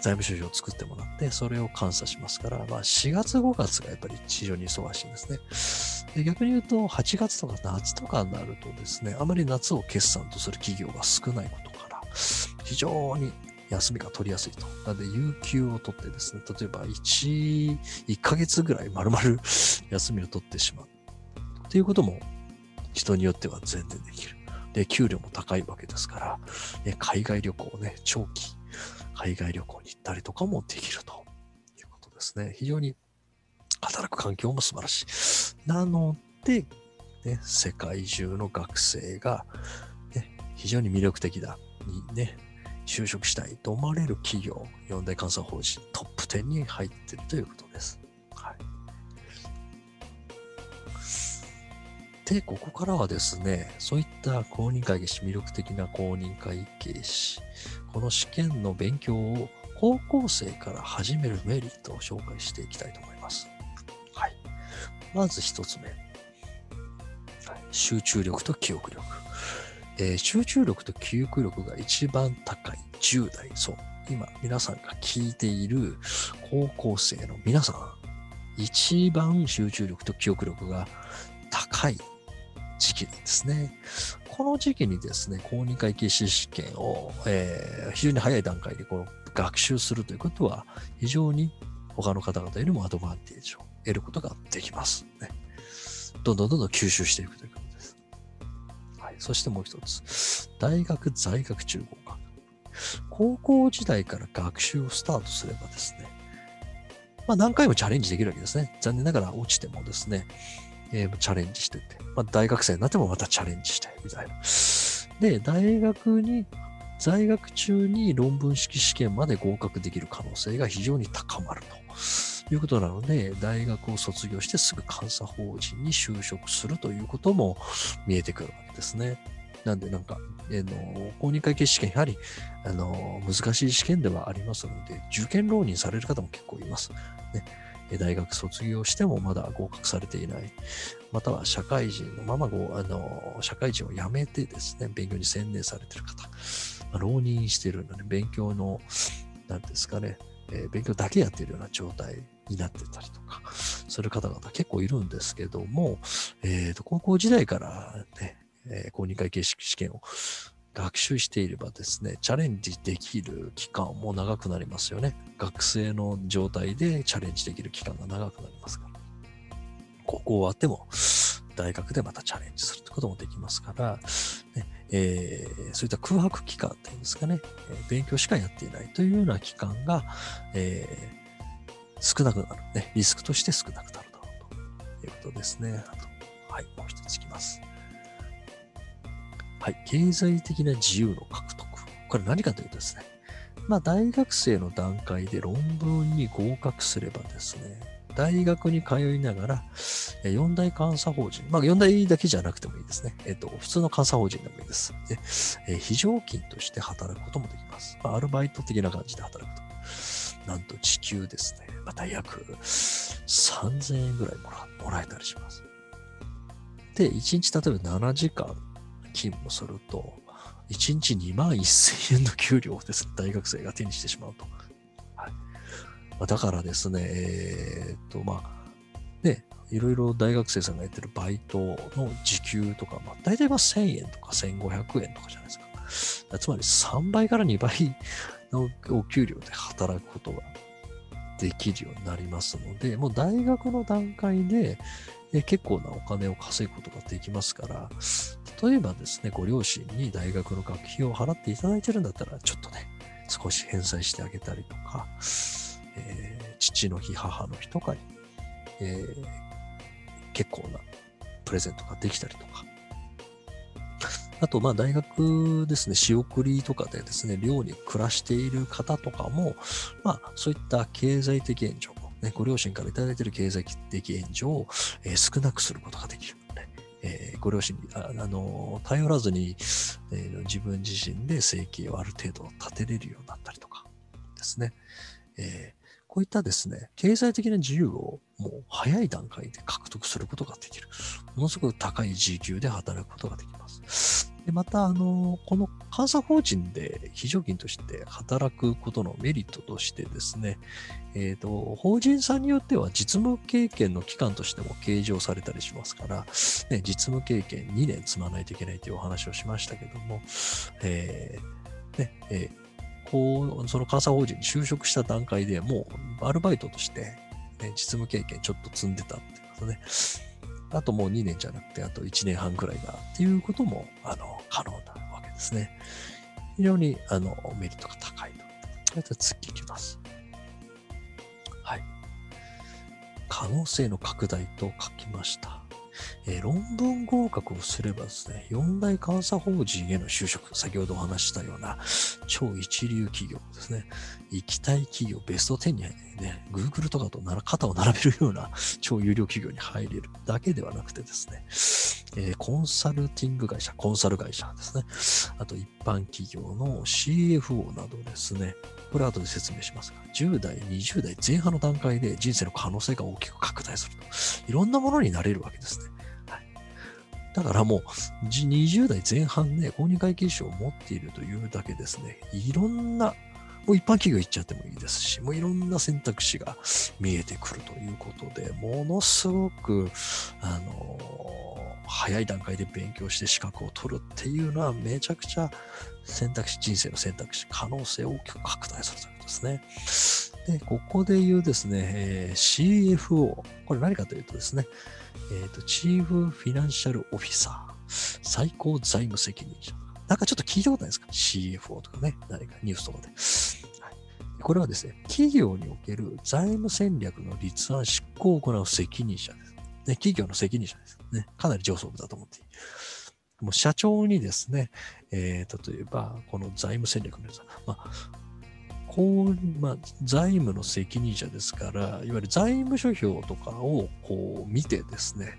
財務諸表を作ってもらって、それを監査しますから、まあ、4月5月がやっぱり非常に忙しいんですね。で、逆に言うと、8月とか夏とかになるとですね、あまり夏を決算とする企業が少ないことから、非常に休みが取りやすいと。なので、有給を取ってですね、例えば1ヶ月ぐらい丸々休みを取ってしまう。ということも、人によっては全然できる。で、給料も高いわけですから、ね、海外旅行をね、長期海外旅行に行ったりとかもできるということですね。非常に働く環境も素晴らしい。なので、ね、世界中の学生が、ね、非常に魅力的だにね、就職したいと思われる企業、4大監査法人トップ10に入っているということです。はい。で、ここからはですね、そういった公認会計士、魅力的な公認会計士、この試験の勉強を高校生から始めるメリットを紹介していきたいと思います。はい。まず一つ目、はい。集中力と記憶力。集中力と記憶力が一番高い10代。そう。今、皆さんが聞いている高校生の皆さん、一番集中力と記憶力が高い時期なんですね。この時期にですね、公認会計士試験を、非常に早い段階でこう学習するということは、非常に他の方々よりもアドバンテージを得ることができます、ね。どんどん吸収していくということです。はい、そしてもう一つ、大学在学中合格。高校時代から学習をスタートすればですね、まあ、何回もチャレンジできるわけですね。残念ながら落ちてもですね、チャレンジしてって、まあ、大学生になってもまたチャレンジしてみたいな。で、在学中に論文式試験まで合格できる可能性が非常に高まるということなので、大学を卒業してすぐ監査法人に就職するということも見えてくるわけですね。なんで、なんか、公認会計試験、やはり、難しい試験ではありますので、受験浪人される方も結構います。ね、大学卒業してもまだ合格されていない。または社会人のまま社会人を辞めてですね、勉強に専念されている方。浪人しているので、勉強の、なんですかね、勉強だけやっているような状態になってたりとか、する方々結構いるんですけども、高校時代からね、公認会計士試験を学習していればですね、チャレンジできる期間も長くなりますよね。学生の状態でチャレンジできる期間が長くなりますから。高校終わっても、大学でまたチャレンジするってこともできますから、ね、そういった空白期間っていうんですかね、勉強しかやっていないというような期間が、少なくなる、ね。リスクとして少なくなるだろうということですね。あと、はい、もう一ついきます。はい、経済的な自由の獲得。これ何かというとですね、まあ、大学生の段階で論文に合格すればですね、大学に通いながら、4大監査法人、まあ、4大だけじゃなくてもいいですね。普通の監査法人でもいいです。で、非常勤として働くこともできます。まあ、アルバイト的な感じで働くと。なんと時給ですね。また約3000円ぐらいもらえたりします。で、1日例えば7時間勤務すると、1日2万1000円の給料をですね、大学生が手にしてしまうと。はい、だからですね、まあ、ね、いろいろ大学生さんがやってるバイトの時給とか、まあ、大体は1000円とか1500円とかじゃないですか。つまり3倍から2倍のお給料で働くことができるようになりますので、もう大学の段階で結構なお金を稼ぐことができますから、例えばですね、ご両親に大学の学費を払っていただいてるんだったら、ちょっとね、少し返済してあげたりとか、父の日、母の日とかに、結構なプレゼントができたりとか、あと、まあ、大学ですね、仕送りとかでですね、寮に暮らしている方とかも、まあ、そういった経済的援助、ね、ご両親からいただいている経済的援助を、少なくすることができるので、ね、ご両親に頼らずに、自分自身で生計をある程度立てれるようになったりとかですね、こういったですね、経済的な自由をもう早い段階で獲得することができる。ものすごく高い時給で働くことができます。でまた、この監査法人で非常勤として働くことのメリットとしてですね、法人さんによっては実務経験の期間としても計上されたりしますから、ね、実務経験2年積まないといけないというお話をしましたけども、その監査法人に就職した段階でもうアルバイトとして、ね、実務経験ちょっと積んでたってことね。あともう2年じゃなくてあと1年半くらいだっていうことも可能なわけですね。非常にメリットが高いと。じゃあ次いきます。はい。可能性の拡大と書きました。論文合格をすればですね、4大監査法人への就職、先ほどお話したような超一流企業ですね、行きたい企業ベスト10にね、Google とかと肩を並べるような超優良企業に入れるだけではなくてですね、コンサルティング会社、コンサル会社ですね、あと一般企業の CFO などですね、これ後で説明しますが、10代、20代前半の段階で人生の可能性が大きく拡大すると、いろんなものになれるわけですね。だからもう20代前半で公認会計士を持っているというだけですね、いろんな、もう一般企業行っちゃってもいいですし、もういろんな選択肢が見えてくるということで、ものすごく、早い段階で勉強して資格を取るっていうのはめちゃくちゃ選択肢、人生の選択肢、可能性を大きく拡大するということですね。で、ここで言うですね、CFO、これ何かというとですね、チーフフィナンシャルオフィサー、最高財務責任者。なんかちょっと聞いたことないですか ?CFO とかね、何かニュースとかで。これはですね、企業における財務戦略の立案執行を行う責任者です。ね、企業の責任者ですね。かなり上層部だと思っていい。もう社長にですね、例えば、この財務戦略のやつは、財務の責任者ですから、いわゆる財務諸表とかをこう見てですね、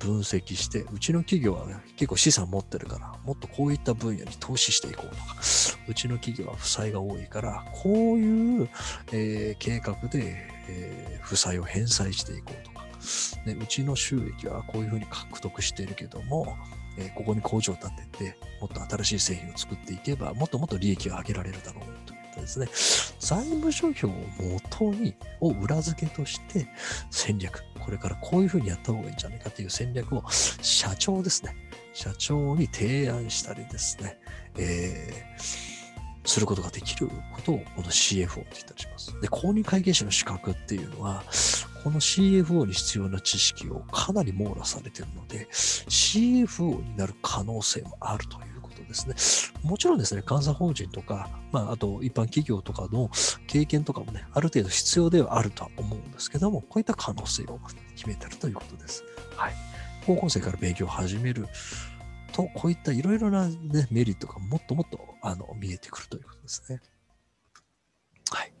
分析して、うちの企業は結構資産持ってるから、もっとこういった分野に投資していこうとか、うちの企業は負債が多いから、こういう、計画で、負債を返済していこうとか。ね、うちの収益はこういうふうに獲得しているけども、ここに工場を建ててもっと新しい製品を作っていけばもっともっと利益を上げられるだろうといったですね、財務諸表を元にを裏付けとして戦略、これからこういうふうにやった方がいいんじゃないかという戦略を社長ですね、社長に提案したりですね、することができることをこの CFO と言ったりします。で、公認会計士の資格っていうのはこの CFO に必要な知識をかなり網羅されているので、CFO になる可能性もあるということですね。もちろんですね、監査法人とか、あと一般企業とかの経験とかもね、ある程度必要ではあるとは思うんですけども、こういった可能性を秘めているということです。はい。高校生から勉強を始めると、こういったいろいろな、ね、メリットがもっともっと見えてくるということですね。はい。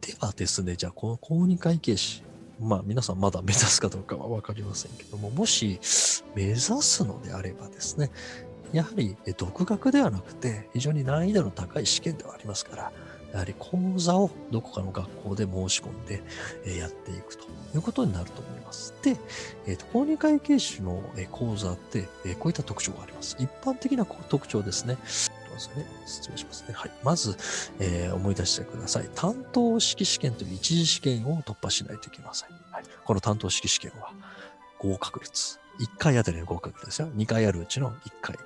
ではですね、じゃあこの公認会計士。まあ皆さんまだ目指すかどうかは分かりませんけども、もし目指すのであればですね、やはり独学ではなくて非常に難易度の高い試験ではありますから、やはり講座をどこかの学校で申し込んでやっていくということになると思います。で、公認会計士の講座ってこういった特徴があります。一般的な特徴ですね。失礼しますね。はい。まず、思い出してください。担当式試験という一次試験を突破しないといけません。はい、この担当式試験は合格率。1回あたりの合格率ですよ。2回あるうちの1回。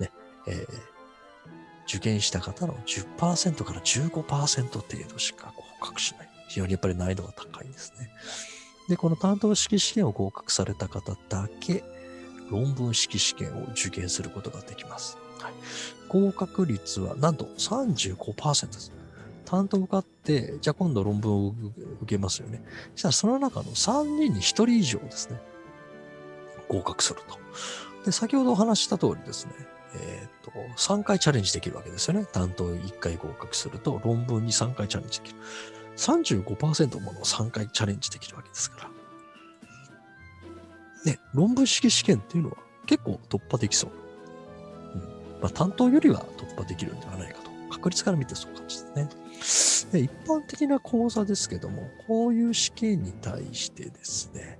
ね、受験した方の 10% から 15% 程度しか合格しない。非常にやっぱり難易度が高いんですね。で、この担当式試験を合格された方だけ、論文式試験を受験することができます。はい、合格率はなんと 35% です。担当受かって、じゃあ今度論文を受けますよね。そしたらその中の3人に1人以上ですね、合格すると。で、先ほどお話した通りですね、3回チャレンジできるわけですよね。担当1回合格すると、論文に3回チャレンジできる。35% ものを3回チャレンジできるわけですから。ね、論文式試験っていうのは結構突破できそう。まあ、担当よりは突破できるんではないかと。確率から見てそういう感じですね。で、一般的な講座ですけども、こういう試験に対してですね、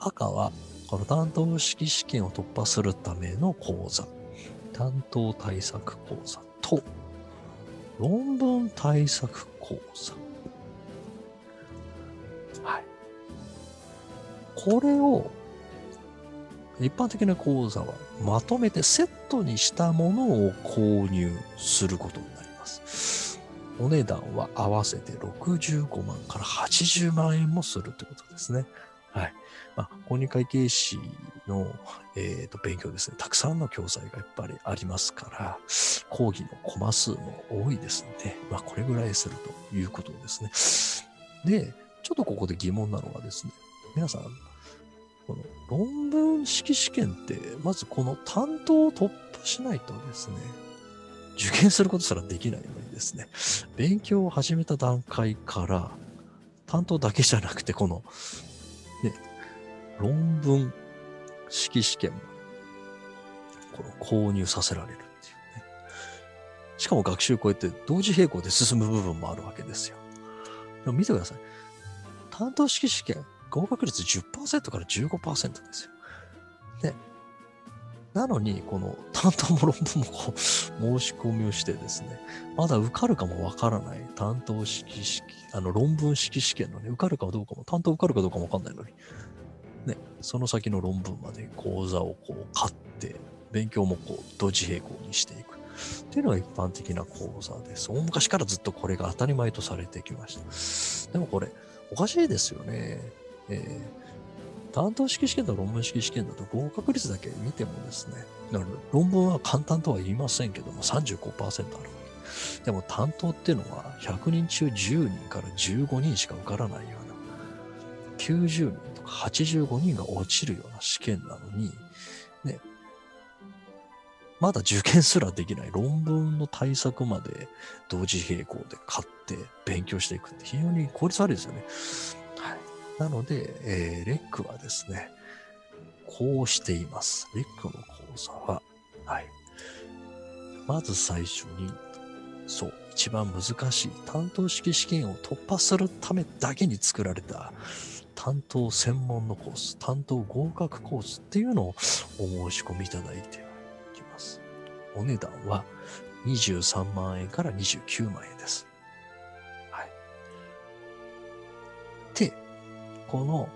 赤はこの担当式試験を突破するための講座、担当対策講座と、論文対策講座。はい。これを、一般的な講座はまとめてセットにしたものを購入することになります。お値段は合わせて65万から80万円もするということですね。はい。まあ、公認会計士の、勉強ですね。たくさんの教材がやっぱりありますから、講義のコマ数も多いですので、まあ、これぐらいするということですね。で、ちょっとここで疑問なのがですね、皆さん、この論文式試験って、まずこの担当を突破しないとですね、受験することすらできないのにですね、勉強を始めた段階から、担当だけじゃなくて、この、ね、論文式試験も、この購入させられるっていうね。しかも学習を超えて同時並行で進む部分もあるわけですよ。でも見てください。担当式試験。合格率 10% から 15% ですよ。で、なのに、この担当も論文もこう申し込みをしてですね、まだ受かるかもわからない担当式試験、論文式試験のね、受かるかどうかも、担当受かるかどうかもわかんないのに、ね、その先の論文まで講座をこう買って、勉強もこう同時並行にしていく。っていうのが一般的な講座です。大昔からずっとこれが当たり前とされてきました。でもこれ、おかしいですよね。担当式試験と論文式試験だと合格率だけ見てもですね、論文は簡単とは言いませんけども 35% ある。でも担当っていうのは100人中10人から15人しか受からないような、90人とか85人が落ちるような試験なのに、ね、まだ受験すらできない論文の対策まで同時並行で買って勉強していくって非常に効率悪いですよね。なので、レックはですね、こうしています。レックの講座は、はい。まず最初に、そう、一番難しい担当式試験を突破するためだけに作られた担当専門のコース、担当合格コースっていうのをお申し込みいただいていきます。お値段は23万円から29万円です。はい。で、この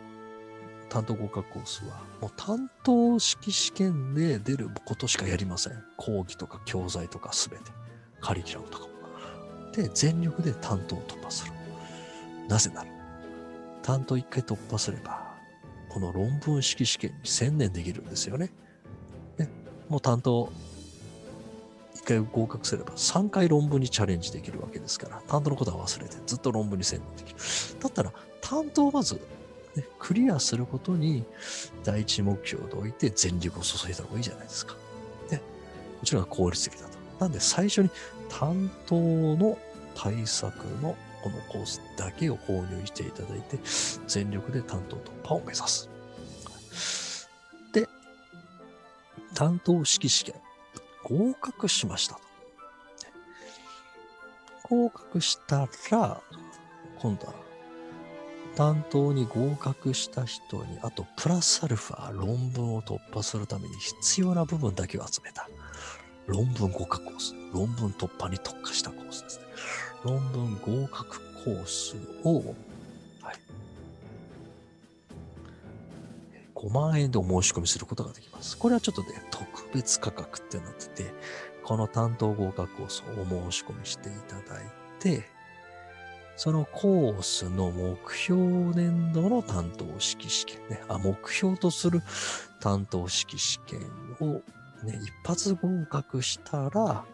担当合格コースはもう担当式試験で出ることしかやりません。講義とか教材とか全てカリキュラムとかもで全力で担当を突破する。なぜなら担当一回突破すればこの論文式試験に専念できるんですよね。ね、もう担当一回合格すれば3回論文にチャレンジできるわけですから、担当のことは忘れてずっと論文に専念できる。だったら担当をまずクリアすることに第一目標を置いて全力を注いだ方がいいじゃないですか。で、こちらが効率的だと。なんで最初に担当の対策のこのコースだけを購入していただいて、全力で担当突破を目指す。で、担当式試験、合格しましたと。合格したら、今度は、担当に合格した人に、あとプラスアルファ論文を突破するために必要な部分だけを集めた。論文合格コース。論文突破に特化したコースですね。論文合格コースを、はい、5万円でお申し込みすることができます。これはちょっとね、特別価格ってなってて、この担当合格コースをお申し込みしていただいて、そのコースの目標年度の担当式試験ね。あ、目標とする担当式試験をね、一発合格したら、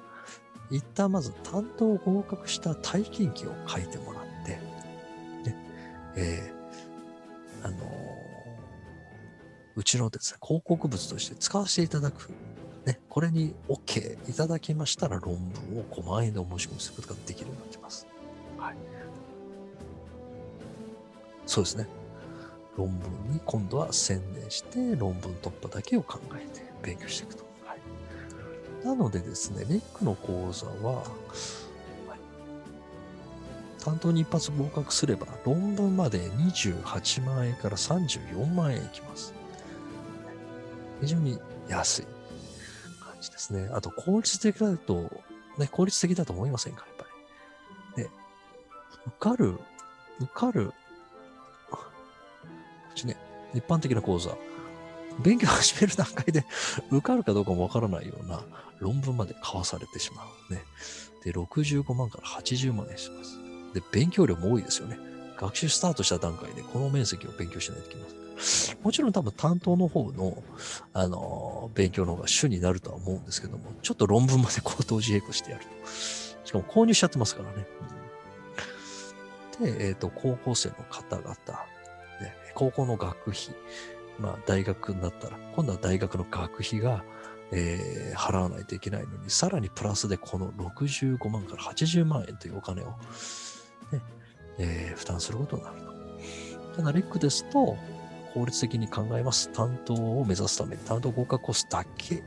一旦まず担当合格した体験記を書いてもらって、ね、うちのですね、広告物として使わせていただく、ね、これに OK いただきましたら、論文を5万円でお申し込みすることができるようになっています。はい。そうですね。論文に今度は専念して、論文突破だけを考えて勉強していくと。なのでですね、LECの講座は、担当に一発合格すれば、論文まで28万円から34万円いきます。非常に安い感じですね。あと、効率的だと、ね、効率的だと思いませんか、やっぱり。で、受かる、こっちね、一般的な講座。勉強を始める段階で受かるかどうかもわからないような論文まで買わされてしまうね。で、65万から80万円します。で、勉強量も多いですよね。学習スタートした段階でこの面積を勉強しないといけません。もちろん多分担当の方の、勉強の方が主になるとは思うんですけども、ちょっと論文まで口頭自閉してやると。しかも購入しちゃってますからね。で、高校生の方々、ね、高校の学費、まあ、大学になったら、今度は大学の学費が、払わないといけないのに、さらにプラスでこの65万から80万円というお金を、ね、負担することになると。ただ、LECですと、効率的に考えます。担当を目指すために、担当合格コースだけ、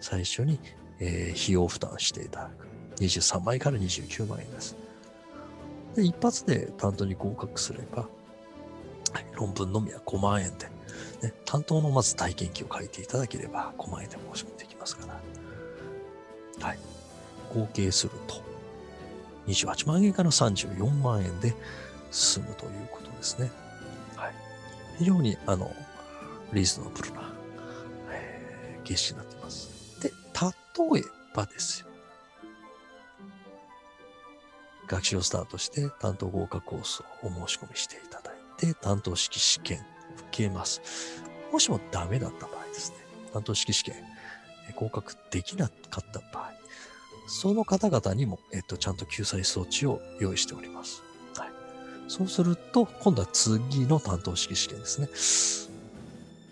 最初に、費用負担していただく。23万円から29万円です。で、一発で担当に合格すれば、はい、論文のみは5万円で、ね、担当のまず体験記を書いていただければ5万円で申し込みできますから、はい、合計すると28万円から34万円で済むということですね。はい、非常にリーズナブルな、形式になっています。で、例えばですよ。学習をスタートして担当合格コースをお申し込みしていただいて、担当式試験受けます。もしもダメだった場合ですね、担当式試験合格できなかった場合、その方々にも、ちゃんと救済装置を用意しております。はい、そうすると、今度は次の担当式試験ですね。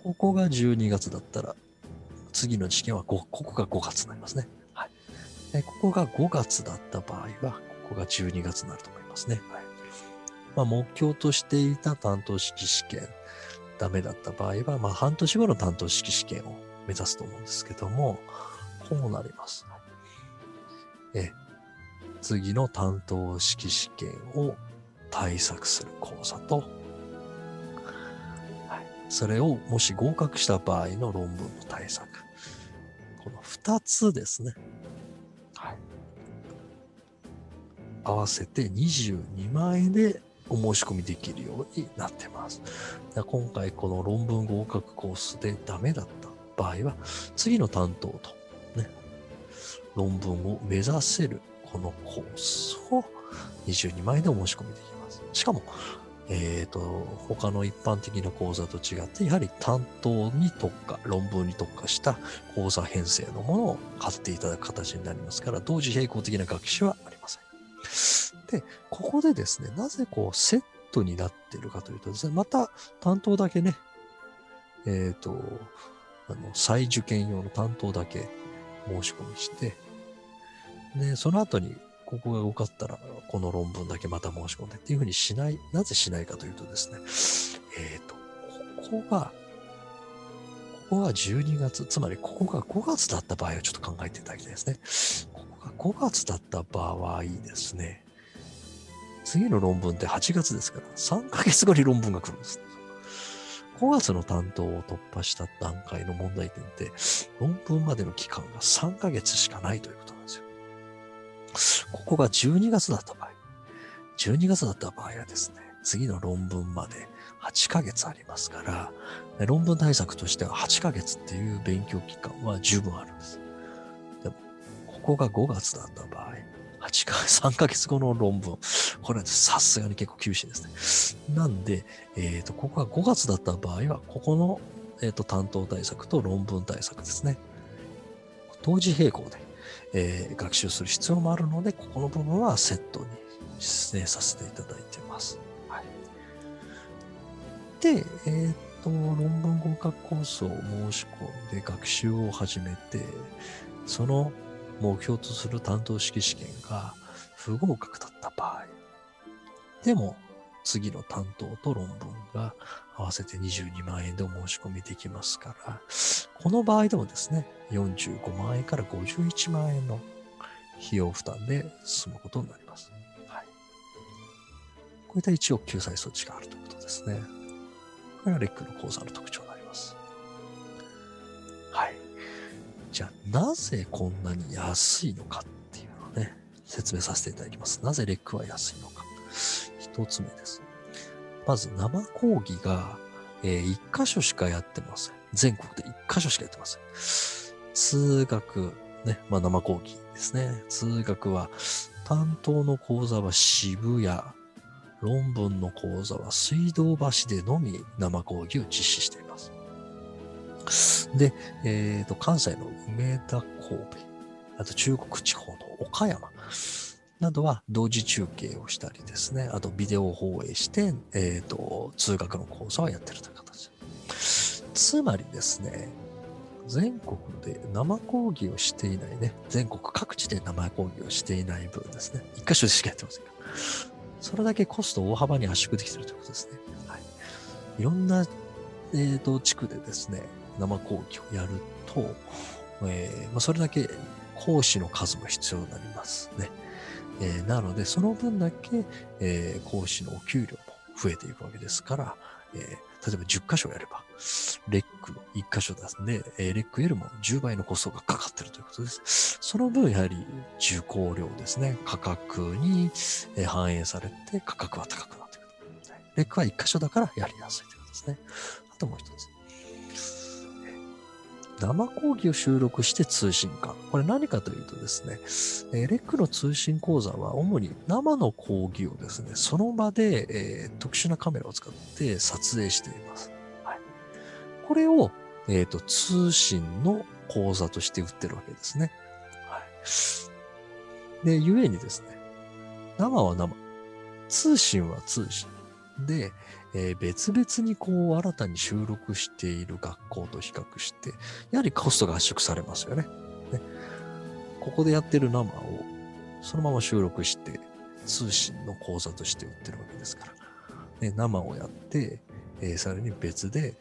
ここが12月だったら、次の試験はここが5月になりますね。はい、ここが5月だった場合は、ここが12月になると思いますね。はい、まあ、目標としていた担当式試験、ダメだった場合は、まあ、半年後の担当式試験を目指すと思うんですけども、こうなります。次の担当式試験を対策する講座と、それをもし合格した場合の論文の対策。この2つですね。はい。合わせて22万円でお申し込みできるようになってます。今回この論文合格コースでダメだった場合は、次の担当と、ね、論文を目指せるこのコースを22万円でお申し込みできます。しかも、他の一般的な講座と違って、やはり担当に特化、論文に特化した講座編成のものを買っていただく形になりますから、同時並行的な学習はありません。で、ここでですね、なぜこうセットになっているかというとですね、また担当だけね、再受験用の担当だけ申し込みして、で、その後にここが良かったらこの論文だけまた申し込んでっていうふうにしない、なぜしないかというとですね、ここが12月、つまりここが5月だった場合をちょっと考えていただきたいですね。ここが5月だった場合ですね、次の論文って8月ですから、3ヶ月後に論文が来るんです。5月の担当を突破した段階の問題点って、論文までの期間が3ヶ月しかないということなんですよ。ここが12月だった場合、12月だった場合はですね、次の論文まで8ヶ月ありますから、論文対策としては8ヶ月っていう勉強期間は十分あるんです。でも、ここが5月だった場合、3ヶ月後の論文。これはさすがに結構厳しいですね。なんで、ここが5月だった場合は、ここの、担当対策と論文対策ですね。同時並行で、学習する必要もあるので、ここの部分はセットに出演させていただいてます。はい、で、論文合格コースを申し込んで学習を始めて、その目標とする担当式試験が不合格だった場合でも次の担当と論文が合わせて22万円でお申し込みできますから、この場合でもですね45万円から51万円の費用負担で済むことになります。はい、こういった一応救済措置があるということですね。これがレックの講座の特徴になります。はい、じゃあなぜこんなに安いのかっていうのをね、説明させていただきます。なぜレックは安いのか。一つ目です。まず生講義が一箇所しかやってません。全国で一箇所しかやってません。通学、ね、まあ生講義ですね。通学は担当の講座は渋谷、論文の講座は水道橋でのみ生講義を実施しています。で、関西の梅田、神戸、あと中国地方の岡山などは同時中継をしたりですね、あとビデオ放映して、通学の講座をやってるという形。つまりですね、全国で生講義をしていないね、全国各地で生講義をしていない分ですね、一箇所でしかやってませんから、それだけコストを大幅に圧縮できているということですね。はい、いろんな、地区でですね、生講義をやると、それだけ講師の数も必要になりますね。なので、その分だけ、講師のお給料も増えていくわけですから、例えば10箇所やれば、レックの1箇所ですね、レックよりも10倍のコストがかかっているということです。その分、やはり受講料ですね、価格に反映されて、価格は高くなってくる。レックは1箇所だからやりやすいということですね。あともう一つ。生講義を収録して通信化。これ何かというとですね、レックの通信講座は主に生の講義をですね、その場で、特殊なカメラを使って撮影しています。はい、これを、通信の講座として売ってるわけですね。はい、で、ゆえにですね、生は生、通信は通信。で、別々にこう新たに収録している学校と比較して、やはりコストが圧縮されますよね。ね、ここでやってる生をそのまま収録して通信の講座として売ってるわけですから。ね、生をやって、さらに別で、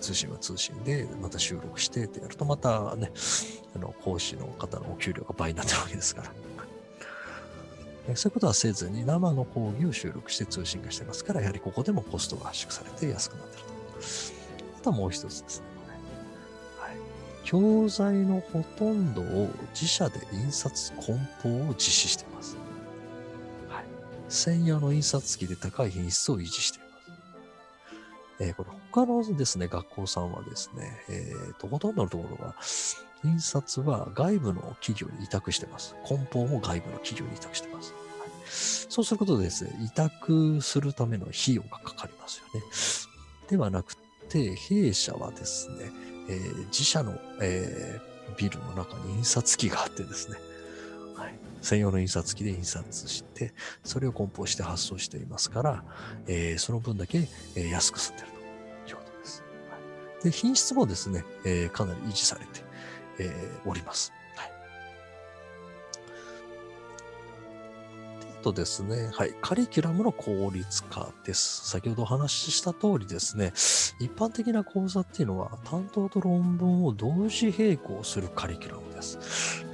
通信は通信でまた収録してってやるとまたね、講師の方のお給料が倍になってるわけですから。そういうことはせずに生の講義を収録して通信化してますから、やはりここでもコストが圧縮されて安くなっていると。あとはもう一つですね。はい、教材のほとんどを自社で印刷梱包を実施しています。はい、専用の印刷機で高い品質を維持しています。これ他のですね、学校さんはですね、ほとんどのところが、印刷は外部の企業に委託してます。梱包も外部の企業に委託してます。はい、そうすることでですね、委託するための費用がかかりますよね。ではなくて、弊社はですね、自社の、ビルの中に印刷機があってですね、はい、専用の印刷機で印刷して、それを梱包して発送していますから、その分だけ、安く済んでるということです。はい、で、品質もですね、かなり維持されております。はい、とですね、はい、カリキュラムの効率化です。先ほどお話しした通りですね、一般的な講座っていうのは担当と論文を同時並行するカリキュラムです。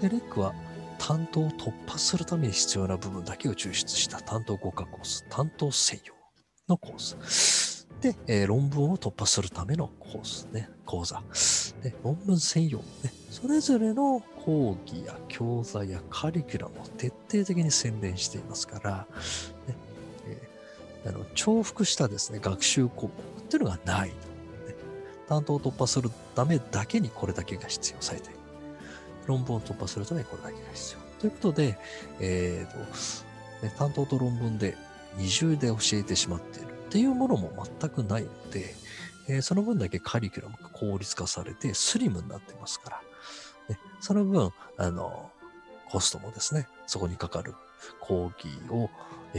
で、LECは担当を突破するために必要な部分だけを抽出した担当5科コース、担当専用のコース。で、論文を突破するためのコースね、講座。で、論文専用ね、それぞれの講義や教材やカリキュラムを徹底的に洗練していますから、ね、重複したですね、学習項目っていうのがない、ね。担当を突破するためだけにこれだけが必要、最低。論文を突破するためにこれだけが必要。ということで、担当と論文で二重で教えてしまっているっていうものも全くないので、その分だけカリキュラムが効率化されてスリムになってますから、ね、その分、コストもですね、そこにかかる講義を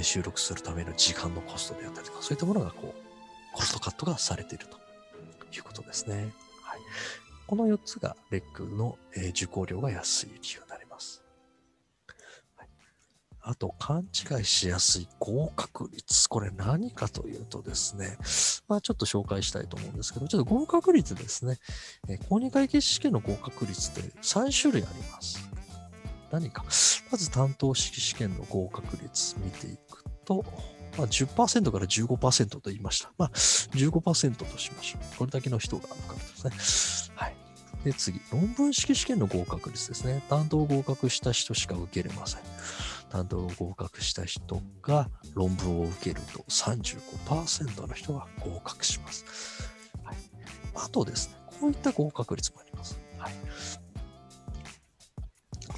収録するための時間のコストであったりとか、そういったものがこう、コストカットがされているということですね。はい、この4つがLECの受講料が安い理由になります。はい、あと、勘違いしやすい合格率。これ何かというとですね、まあちょっと紹介したいと思うんですけど、ちょっと合格率ですね。公認会計士試験の合格率って3種類あります。何か。まず担当式試験の合格率見ていくと、まあ、10% から 15% と言いました。まあ、15% としましょう。これだけの人が受かるんですね。はい。で、次。論文式試験の合格率ですね。担当を合格した人しか受けれません。担当を合格した人が論文を受けると 35% の人が合格します。はい。あとですね、こういった合格率もあります。はい。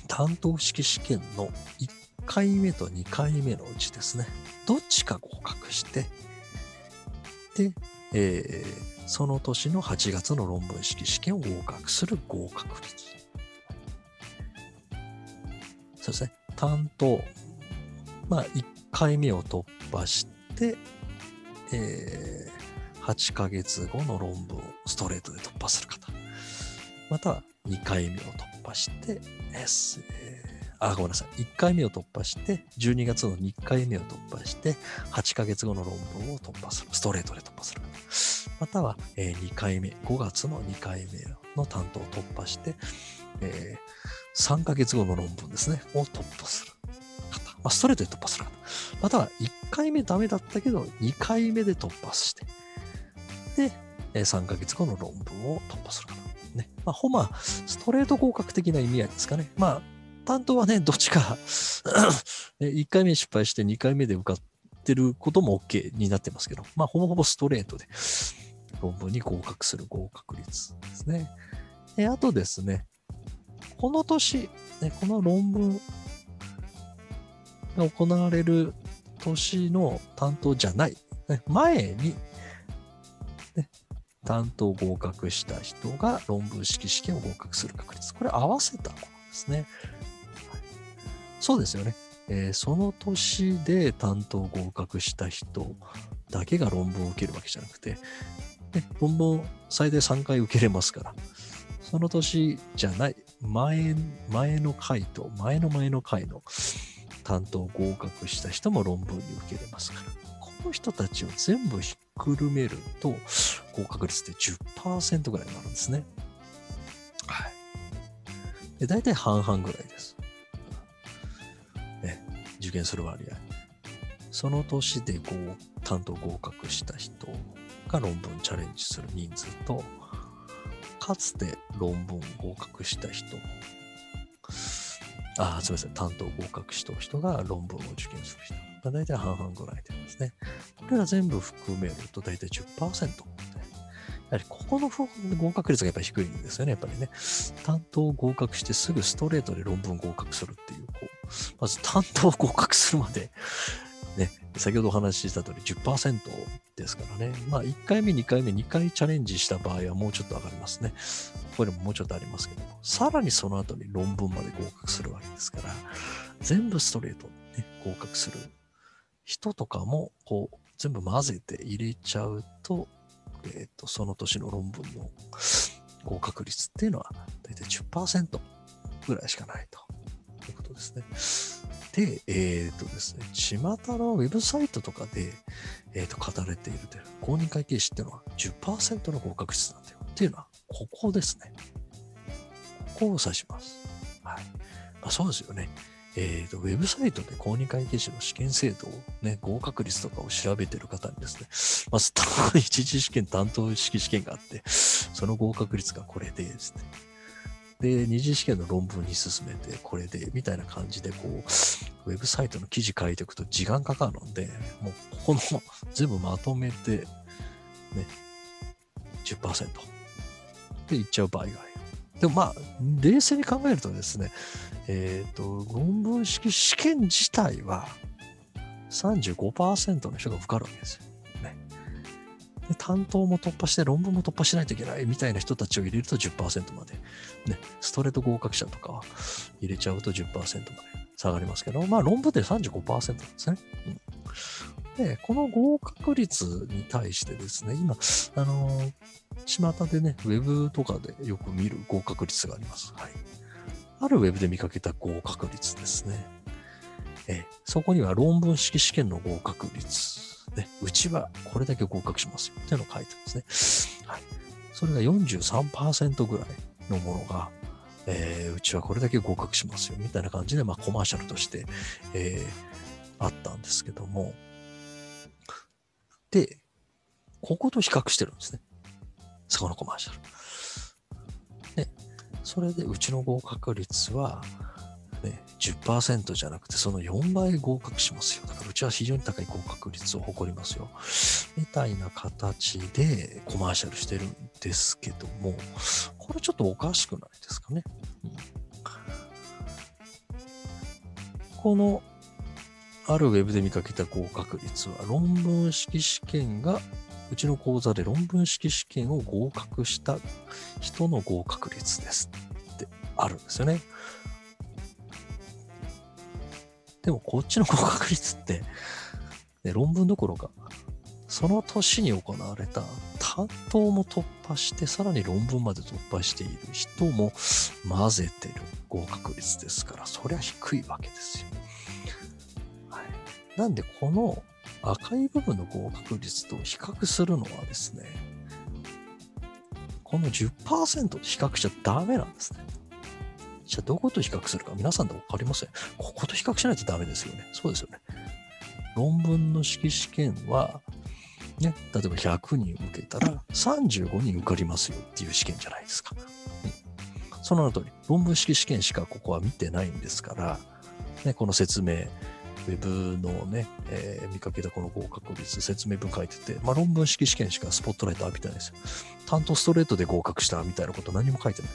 担当式試験の1回目と2回目のうちですね。どっちか合格して、で、その年の8月の論文式試験を合格する合格率。そうですね。担当。まあ、1回目を突破して、8ヶ月後の論文をストレートで突破する方。また、2回目を突破して、ごめんなさい。1回目を突破して、12月の2回目を突破して、8ヶ月後の論文を突破する。ストレートで突破する。または、2回目、5月の2回目の担当を突破して、3ヶ月後の論文ですね、を突破する方。まあ、ストレートで突破する方。または、1回目ダメだったけど、2回目で突破して、で、3ヶ月後の論文を突破する方。ね。まあ、ストレート合格的な意味合いですかね。まあ担当はね、どっちか、1回目失敗して2回目で受かってることも OK になってますけど、まあ、ほぼほぼストレートで論文に合格する合格率ですね。あとですね、この年、この論文が行われる年の担当じゃない、前に、ね、担当合格した人が論文式試験を合格する確率。これ合わせたものですね。そうですよね、その年で担当合格した人だけが論文を受けるわけじゃなくて、論文を最大3回受けれますから、その年じゃない、前の回と前の回の担当合格した人も論文に受けれますから、この人たちを全部ひっくるめると、合格率って 10% ぐらいになるんですね。はい。で、大体半々ぐらいです。受験する割合。その年で担当合格した人が論文チャレンジする人数と、かつて論文合格した人、すみません、担当合格した人が論文を受験する人が大体半々ぐらいですね。これら全部含めると大体 10%。やはりここの合格率がやっぱり低いんですよね、やっぱりね。担当合格してすぐストレートで論文合格するっていう、まず担当合格するまで、ね、先ほどお話しした通り 10% ですからね。まあ1回目、2回目、2回チャレンジした場合はもうちょっと上がりますね。これももうちょっとありますけども、さらにその後に論文まで合格するわけですから、全部ストレートで、ね、合格する人とかも、こう、全部混ぜて入れちゃうと、その年の論文の合格率っていうのは大体 10% ぐらいしかないということですね。で、ですね、巷のウェブサイトとかで、語られているで公認会計士っていうのは 10% の合格率なんだよっていうのは、ここですね。ここを指します。はい。まあ、そうですよね。ウェブサイトで公認会計士の試験制度をね、合格率とかを調べている方にですね、まず、一次試験、担当式試験があって、その合格率がこれでですね。で、二次試験の論文に進めて、これで、みたいな感じで、こう、ウェブサイトの記事書いていくと時間かかるので、もう、ここの、全部まとめて、ね、10% でいっちゃう場合がある。でもまあ、冷静に考えるとですね、論文式試験自体は 35% の人が受かるわけですよ、ね。で、担当も突破して論文も突破しないといけないみたいな人たちを入れると 10% まで、ね、ストレート合格者とかは入れちゃうと 10% まで下がりますけど、まあ論文で 35% なんですね。うん、で、この合格率に対してですね、今、巷でね、ウェブとかでよく見る合格率があります。はい。あるウェブで見かけた合格率ですね。そこには論文式試験の合格率、ね、うちはこれだけ合格しますよっていうのを書いてですね。はい。それが 43% ぐらいのものが、うちはこれだけ合格しますよみたいな感じで、まあコマーシャルとして、あったんですけども。で、ここと比較してるんですね。そこのコマーシャル。ね、それでうちの合格率は、ね、10% じゃなくてその4倍合格しますよ。だからうちは非常に高い合格率を誇りますよ。みたいな形でコマーシャルしてるんですけども、これちょっとおかしくないですかね。うん、このあるウェブで見かけた合格率は論文式試験がうちの講座で論文式試験を合格した人の合格率ですってあるんですよね。でもこっちの合格率って、ね、論文どころかその年に行われた担当も突破してさらに論文まで突破している人も混ぜてる合格率ですから、そりゃ低いわけですよ。はい、なんでこの赤い部分の合格率と比較するのはですね、この 10% と比較しちゃダメなんですね。じゃあどこと比較するか皆さんで分かりますね。ここと比較しないとダメですよね。そうですよね。論文の式試験は、ね、例えば100人受けたら35人受かりますよっていう試験じゃないですか。うん、その名の通り、論文式試験しかここは見てないんですから、ね、この説明、ウェブのね、見かけたこの合格率、説明文書いてて、まあ論文式試験しかスポットライト浴びてないですよ。担当ストレートで合格したみたいなこと何も書いてない。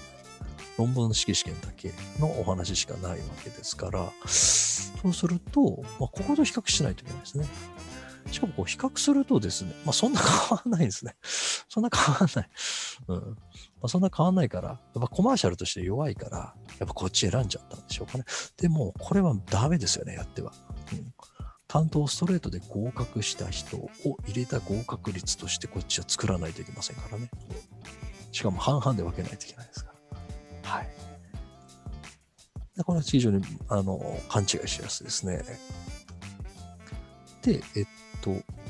論文式試験だけのお話しかないわけですから、そうすると、まあ、ここと比較しないといけないですね。しかもこう比較するとですね、まあそんな変わんないですね。そんな変わんない。うん。まあそんな変わんないから、やっぱコマーシャルとして弱いから、やっぱこっち選んじゃったんでしょうかね。でもこれはダメですよね、やっては。うん、担当ストレートで合格した人を入れた合格率としてこっちは作らないといけませんからね。しかも半々で分けないといけないですから。はい。でこれは非常に勘違いしやすいですね。で、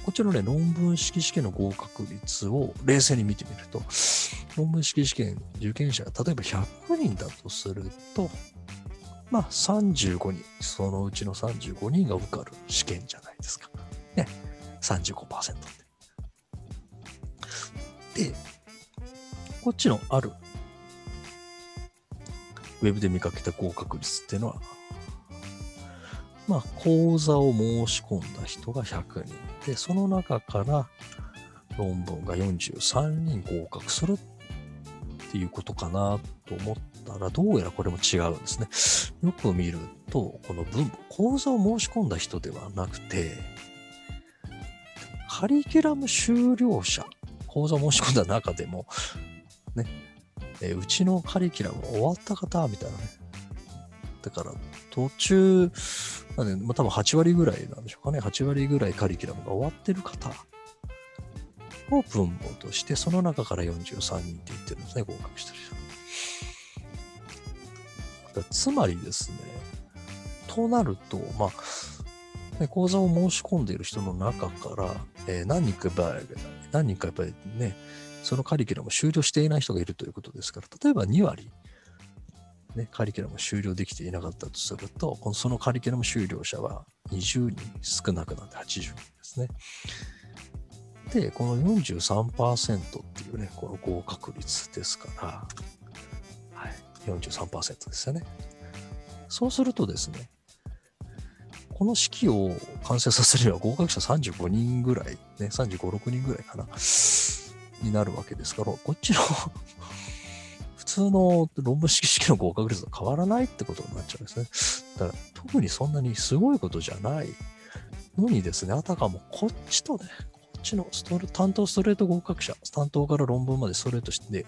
こちらのね、論文式試験の合格率を冷静に見てみると、論文式試験受験者が例えば100人だとすると、まあ35人、そのうちの35人が受かる試験じゃないですか。ね、35% って。で、こっちのあるウェブで見かけた合格率っていうのは、まあ、講座を申し込んだ人が100人で、その中から論文が43人合格するっていうことかなと思ったら、どうやらこれも違うんですね。よく見ると、この分母、講座を申し込んだ人ではなくて、カリキュラム修了者、講座を申し込んだ中でも、ね、うちのカリキュラム終わった方、みたいなね。だから、途中、なんで、まあ、多分8割ぐらいなんでしょうかね。8割ぐらいカリキュラムが終わってる方を分母として、その中から43人って言ってるんですね、合格してる人。つまりですね、となると、まあ講座を申し込んでいる人の中から、何人かやっぱりね、そのカリキュラムを終了していない人がいるということですから、例えば2割、ね、カリキュラムを終了できていなかったとすると、そのカリキュラム終了者は20人少なくなって80人ですね。で、この 43% っていうね、この合格率ですから、はい、43% ですよね。そうするとですね、この式を完成させるには合格者35人ぐらい、ね、35、6人ぐらいかな、になるわけですから、こっちの普通の論文式の合格率と変わらないってことになっちゃうんですね。だから特にそんなにすごいことじゃないのにですね、あたかもこっちとね、こっちの担当ストレート合格者、担当から論文までストレートして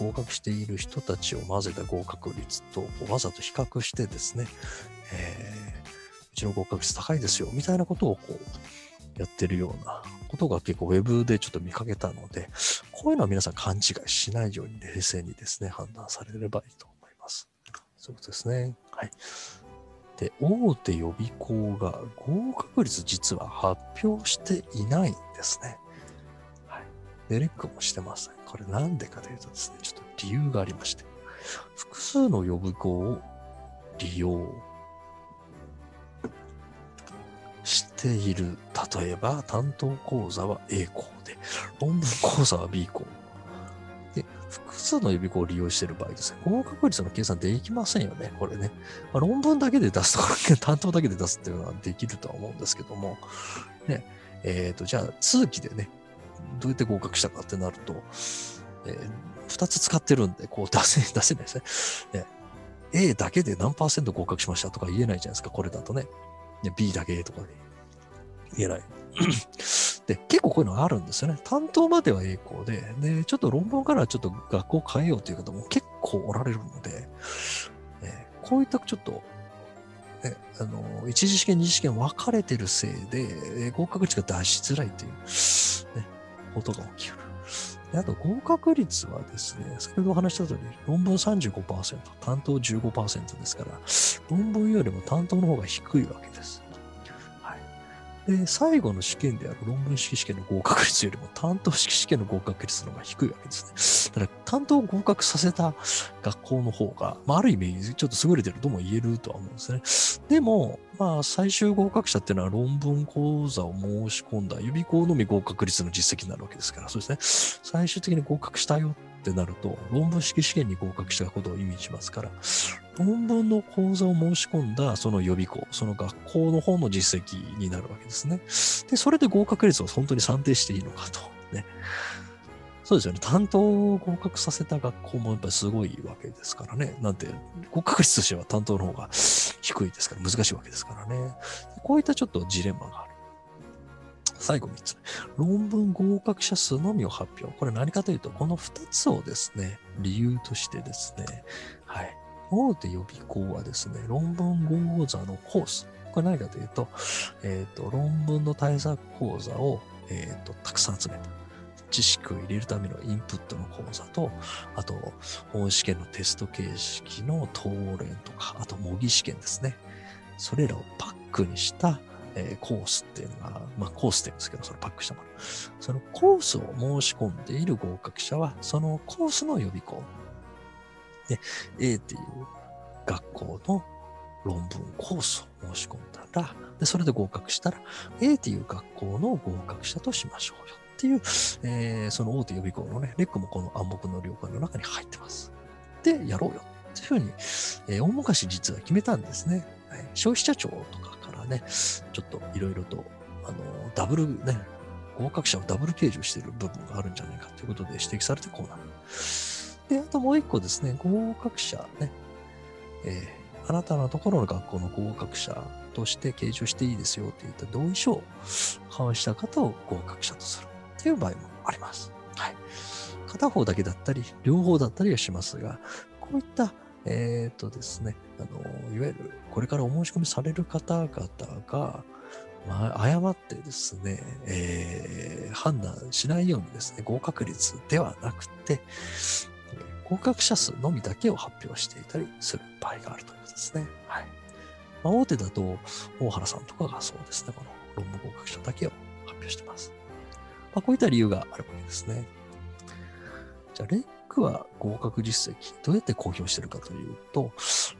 合格している人たちを混ぜた合格率とわざと比較してですね、うちの合格率高いですよみたいなことをこうやってるようなことが結構ウェブでちょっと見かけたので、こういうのは皆さん勘違いしないように冷静にですね、判断されればいいと思います。そうですね。はい。で、大手予備校が合格率実は発表していないんですね。はい。で、レックもしてません。これなんでかというとですね、ちょっと理由がありまして、複数の予備校を利用している。例えば担当講座は A 校で、論文講座は B 校で、複数の予備校を利用している場合ですね、合格率の計算できませんよね、これね。まあ、論文だけで出すとか、担当だけで出すっていうのはできるとは思うんですけども、ね、じゃあ通期でね、どうやって合格したかってなると、2つ使ってるんで、こう出せないですね。ね、A だけで何%合格しましたとか言えないじゃないですか、これだとね。B だけとかで言えないで、結構こういうのがあるんですよね。担当までは栄光で、で、ちょっと論文からちょっと学校を変えようという方も結構おられるので、こういったちょっと、ね、一次試験、二次試験分かれてるせいで、合格率が出しづらいという、ね、ことが起きる。あと合格率はですね、先ほどお話した通り、論文 35%、担当 15% ですから、論文よりも担当の方が低いわけです。はい、で、最後の試験である論文式試験の合格率よりも担当式試験の合格率の方が低いわけですね。だから担当を合格させた学校の方が、まあ、ある意味ちょっと優れてるとも言えるとは思うんですね。でも、まあ、最終合格者っていうのは論文講座を申し込んだ予備校のみ合格率の実績になるわけですから、そうですね。最終的に合格したよってなると、論文式試験に合格したことを意味しますから、論文の講座を申し込んだその予備校、その学校の方の実績になるわけですね。で、それで合格率を本当に算定していいのかと。ね。そうですよね。担当を合格させた学校もやっぱりすごいわけですからね。なんて、合格率としては担当の方が低いですから、難しいわけですからね。こういったちょっとジレンマがある。最後3つ目。論文合格者数のみを発表。これ何かというと、この2つをですね、理由としてですね、はい。大手予備校はですね、論文講座のコース。これ何かというと、論文の対策講座を、たくさん集めた。知識を入れるためのインプットの講座と、あと、本試験のテスト形式の答練とか、あと模擬試験ですね。それらをパックにした、コースっていうのが、まあコースって言うんですけど、それパックしたもの。そのコースを申し込んでいる合格者は、そのコースの予備校。で、A っていう学校の論文コースを申し込んだら、で、それで合格したら、A っていう学校の合格者としましょうよ。っていう、その大手予備校のね、レックもこの暗黙の了解の中に入ってます。で、やろうよっていうふうに、大昔実は決めたんですね。はい、消費者庁とかからね、ちょっといろいろと、ダブルね、合格者をダブル計上している部分があるんじゃないかということで指摘されてこうなる。で、あともう一個ですね、合格者ね、あなたのところの学校の合格者として計上していいですよっていった同意書を交わした方を合格者とする。という場合もあります。はい。片方だけだったり、両方だったりはしますが、こういった、ですね、いわゆるこれからお申し込みされる方々が、まあ、誤ってですね、判断しないようにですね、合格率ではなくて、合格者数のみだけを発表していたりする場合があるということですね。はい。まあ、大手だと大原さんとかがそうですね、この論文合格者だけを発表しています。まあ、こういった理由があるわけですね。じゃあ、LEC は合格実績、どうやって公表しているかというと、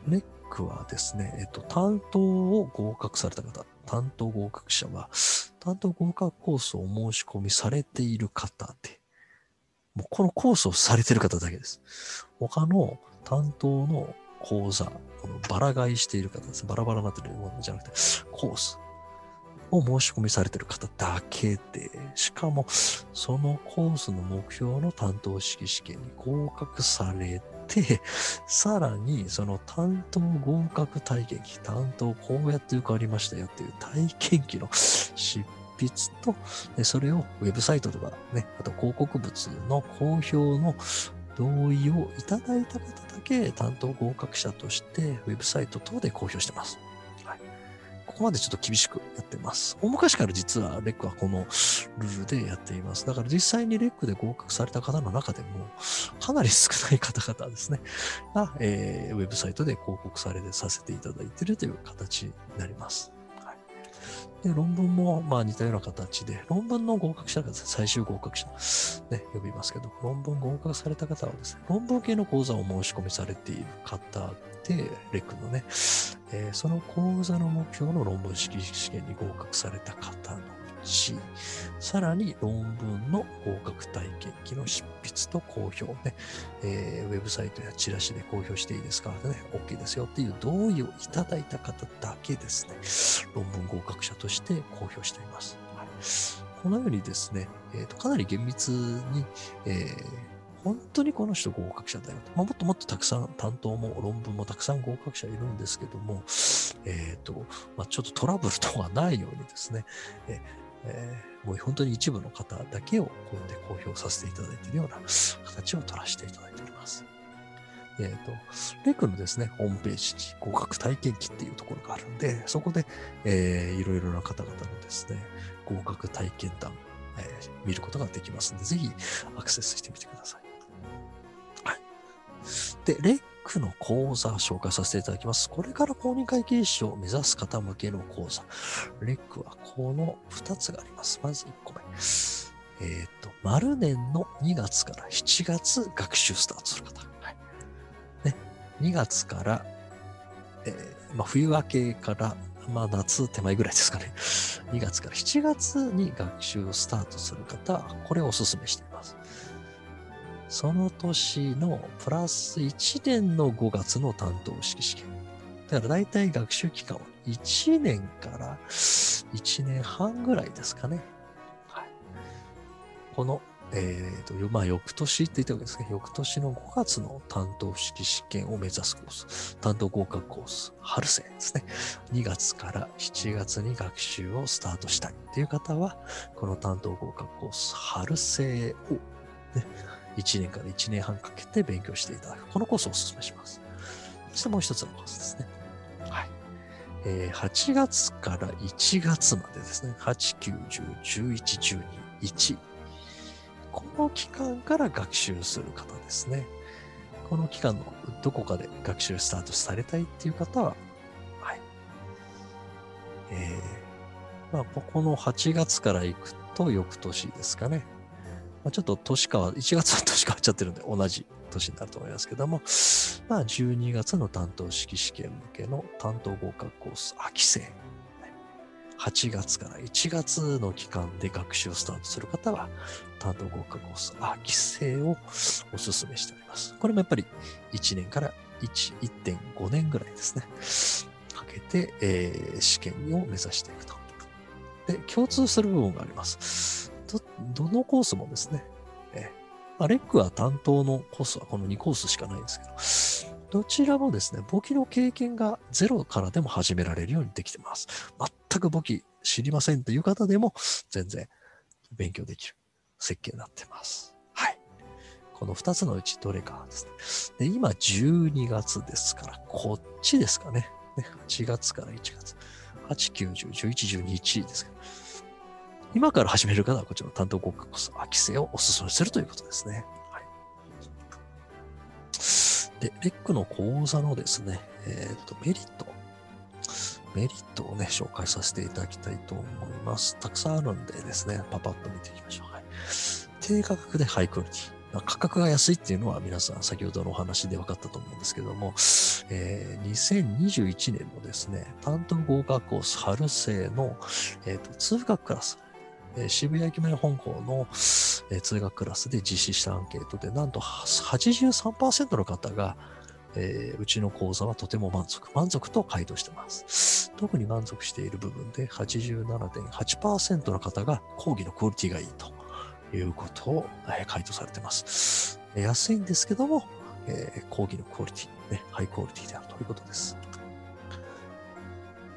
LEC はですね、担当を合格された方、担当合格者は、担当合格コースを申し込みされている方で、もうこのコースをされている方だけです。他の担当の講座、このバラ買いしている方です。バラバラになっているものじゃなくて、コースを申し込みされている方だけで、しかもそのコースの目標の担当式試験に合格されて、さらにその担当合格体験記、担当こうやって受かりましたよっていう体験記の執筆と、それをウェブサイトとかね、あと広告物の公表の同意をいただいた方だけ担当合格者としてウェブサイト等で公表してます。はい、ここまでちょっと厳しくやってます。大昔から実はLECはこのルールでやっています。だから実際にLECで合格された方の中でもかなり少ない方々ですね、が、ウェブサイトで広告させていただいているという形になります。で論文もまあ似たような形で、論文の合格者が最終合格者、ね、呼びますけど、論文合格された方はですね、論文系の講座を申し込みされている方で、LECのね、その講座の目標の論文式試験に合格された方のうち、さらに論文の合格体験記の執筆と公表ね、ウェブサイトやチラシで公表していいですかね、OK ですよっていう同意をいただいた方だけですね、論文合格者として公表しています。このようにですね、かなり厳密に、本当にこの人合格者だよと。まあ、もっともっとたくさん担当も論文もたくさん合格者いるんですけども、まあ、ちょっとトラブル等がないようにですね、もう本当に一部の方だけをこうやって公表させていただいているような形を取らせていただいております。LECのですね、ホームページに合格体験記っていうところがあるんで、そこで、いろいろな方々のですね、合格体験談、見ることができますので、ぜひアクセスしてみてください。はい。で、LECの講座を紹介させていただきます。これから公認会計士を目指す方向けの講座。LECはこの2つがあります。まず1個目。丸年の2月から7月学習スタートする方。はい。ね、2月から、まあ、冬明けから、まあ、夏手前ぐらいですかね。2月から7月に学習をスタートする方、これをお勧めしています。その年のプラス1年の5月の担当式試験。だから大体学習期間は1年から1年半ぐらいですかね。はい、この、まあ、翌年って言ったわけですね。翌年の5月の担当式試験を目指すコース。担当合格コース。春生ですね。2月から7月に学習をスタートしたいっていう方は、この担当合格コース、春生を、ね、1年から1年半かけて勉強していただく。このコースをお勧めします。そしてもう一つのコースですね。はい。8月から1月までですね。8、9、10、11、12、1。この期間から学習する方ですね。この期間のどこかで学習スタートされたいっていう方は、はい。まあ、ここの8月から行くと翌年ですかね。ちょっと年変わ、1月は年変わっちゃってるんで同じ年になると思いますけども、まあ12月の担当式試験向けの担当合格コース、秋生。8月から1月の期間で学習をスタートする方は、担当合格コース、秋生をお勧めしております。これもやっぱり1年から 1.5 年ぐらいですね。かけて、試験を目指していくと。で、共通する部分があります。どのコースもですね、まあ、LECは担当のコースはこの2コースしかないんですけど、どちらもですね、簿記の経験がゼロからでも始められるようにできています。全く簿記知りませんという方でも全然勉強できる設計になっています。はい。この2つのうちどれかですね。で、今12月ですから、こっちですかね。8月から1月。8、9、10、11、12、1ですから。今から始める方は、こちらの担当合格コース、秋生をお勧めするということですね。はい、で、LECの講座のですね、メリット。メリットをね、紹介させていただきたいと思います。たくさんあるんでですね、パパッと見ていきましょう。はい、低価格でハイクオリティ。価格が安いっていうのは皆さん先ほどのお話で分かったと思うんですけども、2021年もですね、担当合格コース春生の、通学クラス、渋谷駅前本校の、通学クラスで実施したアンケートで、なんと 83% の方が、うちの講座はとても満足と回答しています。特に満足している部分で 87.8% の方が講義のクオリティがいいということを回答されています。安いんですけども、講義のクオリティ、ね、ハイクオリティであるということです。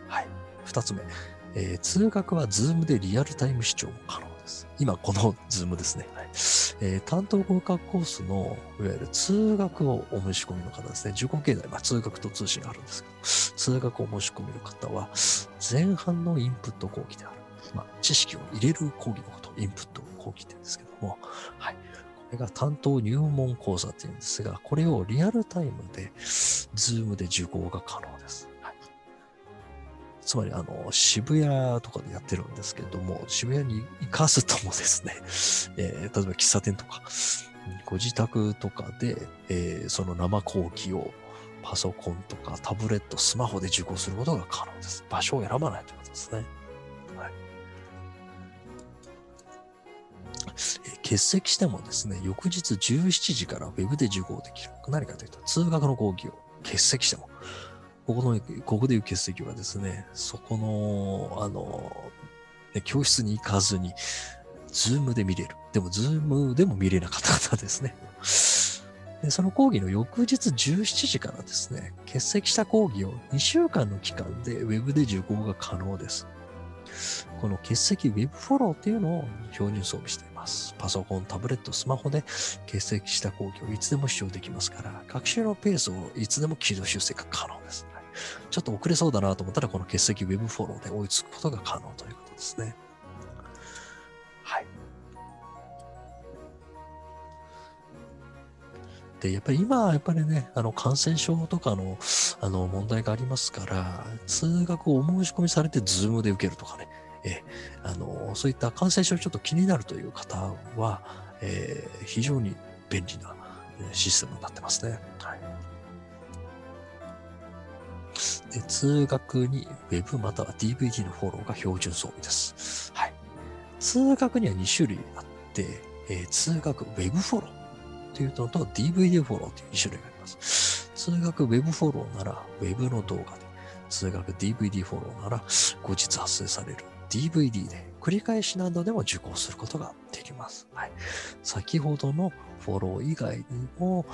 はい。二つ目、通学は Zoom でリアルタイム視聴も可能です。今、この Zoom ですね。はい担当合格コースのいわゆる通学をお申し込みの方ですね、受講経済、通学と通信があるんですけど、通学をお申し込みの方は、前半のインプット講義である、知識を入れる講義のこと、インプット講義って言うんですけども、はい、これが担当入門講座っていうんですが、これをリアルタイムで、Zoom で受講が可能です。つまり渋谷とかでやってるんですけれども、渋谷に行かずともですね、例えば喫茶店とか、ご自宅とかで、その生講義をパソコンとかタブレット、スマホで受講することが可能です。場所を選ばないということですね。はい、欠席してもですね、翌日17時からウェブで受講できる。何かというと、通学の講義を欠席しても、ここでいう欠席はですね、そこの、教室に行かずに、ズームで見れる。でも、ズームでも見れなかった方ですね。で、その講義の翌日17時からですね、欠席した講義を2週間の期間でウェブで受講が可能です。この欠席ウェブフォローっていうのを標準装備しています。パソコン、タブレット、スマホで欠席した講義をいつでも視聴できますから、学習のペースをいつでも軌道修正が可能です。ちょっと遅れそうだなと思ったら、この欠席ウェブフォローで追いつくことが可能ということですね。はい。で、やっぱり今、ね、感染症とかの、問題がありますから、通学をお申し込みされて、ズームで受けるとかね、そういった感染症ちょっと気になるという方は、非常に便利なシステムになってますね。はい。で通学に Web または DVD のフォローが標準装備です。はい、通学には2種類あって、通学 Web フォローというのと DVD フォローという2種類があります。通学 Web フォローなら Web の動画で、通学 DVD フォローなら後日発生される DVD で繰り返しなどでも受講することができます。はい、先ほどのフォロー以外にも、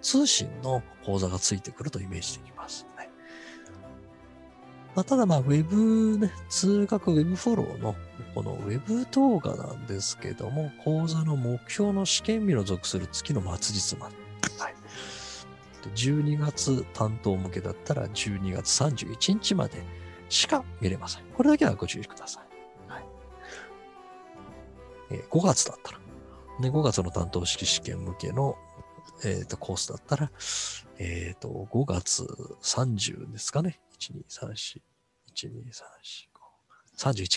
通信の講座がついてくるとイメージできます。ただ、ウェブ、ね、通学ウェブフォローの、このウェブ動画なんですけども、講座の目標の試験日の属する月の末日まで。はい、12月担当向けだったら、12月31日までしか見れません。これだけはご注意ください。はい、5月だったら、ね、5月の担当式試験向けの、コースだったら、5月30ですかね。31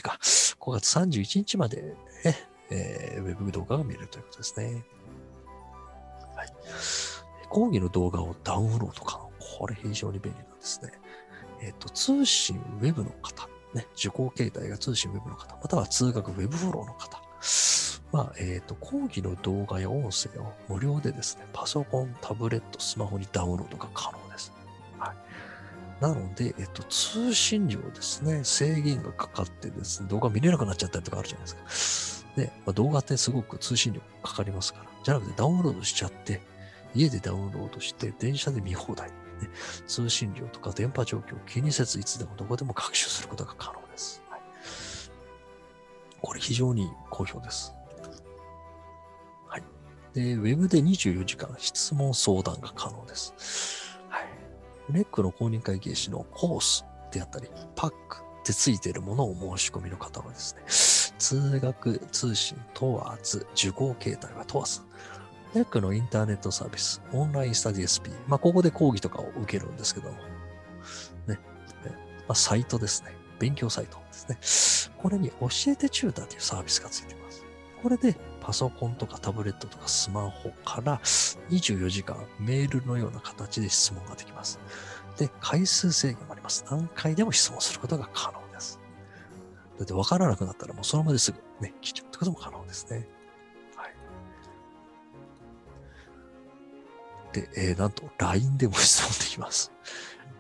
か。5月31日まで、ね、ウェブ動画が見れるということですね。はい。講義の動画をダウンロード可能。これ非常に便利なんですね。通信ウェブの方、ね、受講形態が通信ウェブの方、または通学ウェブフォローの方。講義の動画や音声を無料でですね、パソコン、タブレット、スマホにダウンロードが可能です。なので、通信量ですね、制限がかかってですね、動画見れなくなっちゃったりとかあるじゃないですか。で、動画ってすごく通信量かかりますから、じゃなくてダウンロードしちゃって、家でダウンロードして、電車で見放題、ね。通信量とか電波状況を気にせず、いつでもどこでも学習することが可能です。はい、これ非常に好評です。はい。で、ウェブで24時間質問相談が可能です。LECの公認会計士のコースであったり、パックってついているものを申し込みの方はですね、通学、通信問わず、受講形態は問わず、LECのインターネットサービス、オンラインスタディ SP、ここで講義とかを受けるんですけども、ね、サイトですね。勉強サイトですね。これに教えてチューターというサービスがついています。これでパソコンとかタブレットとかスマホから24時間メールのような形で質問ができます。で、回数制限もあります。何回でも質問することが可能です。だって分からなくなったらもうその場ですぐね、聞いちゃうってことも可能ですね。はい。で、なんと LINE でも質問できます。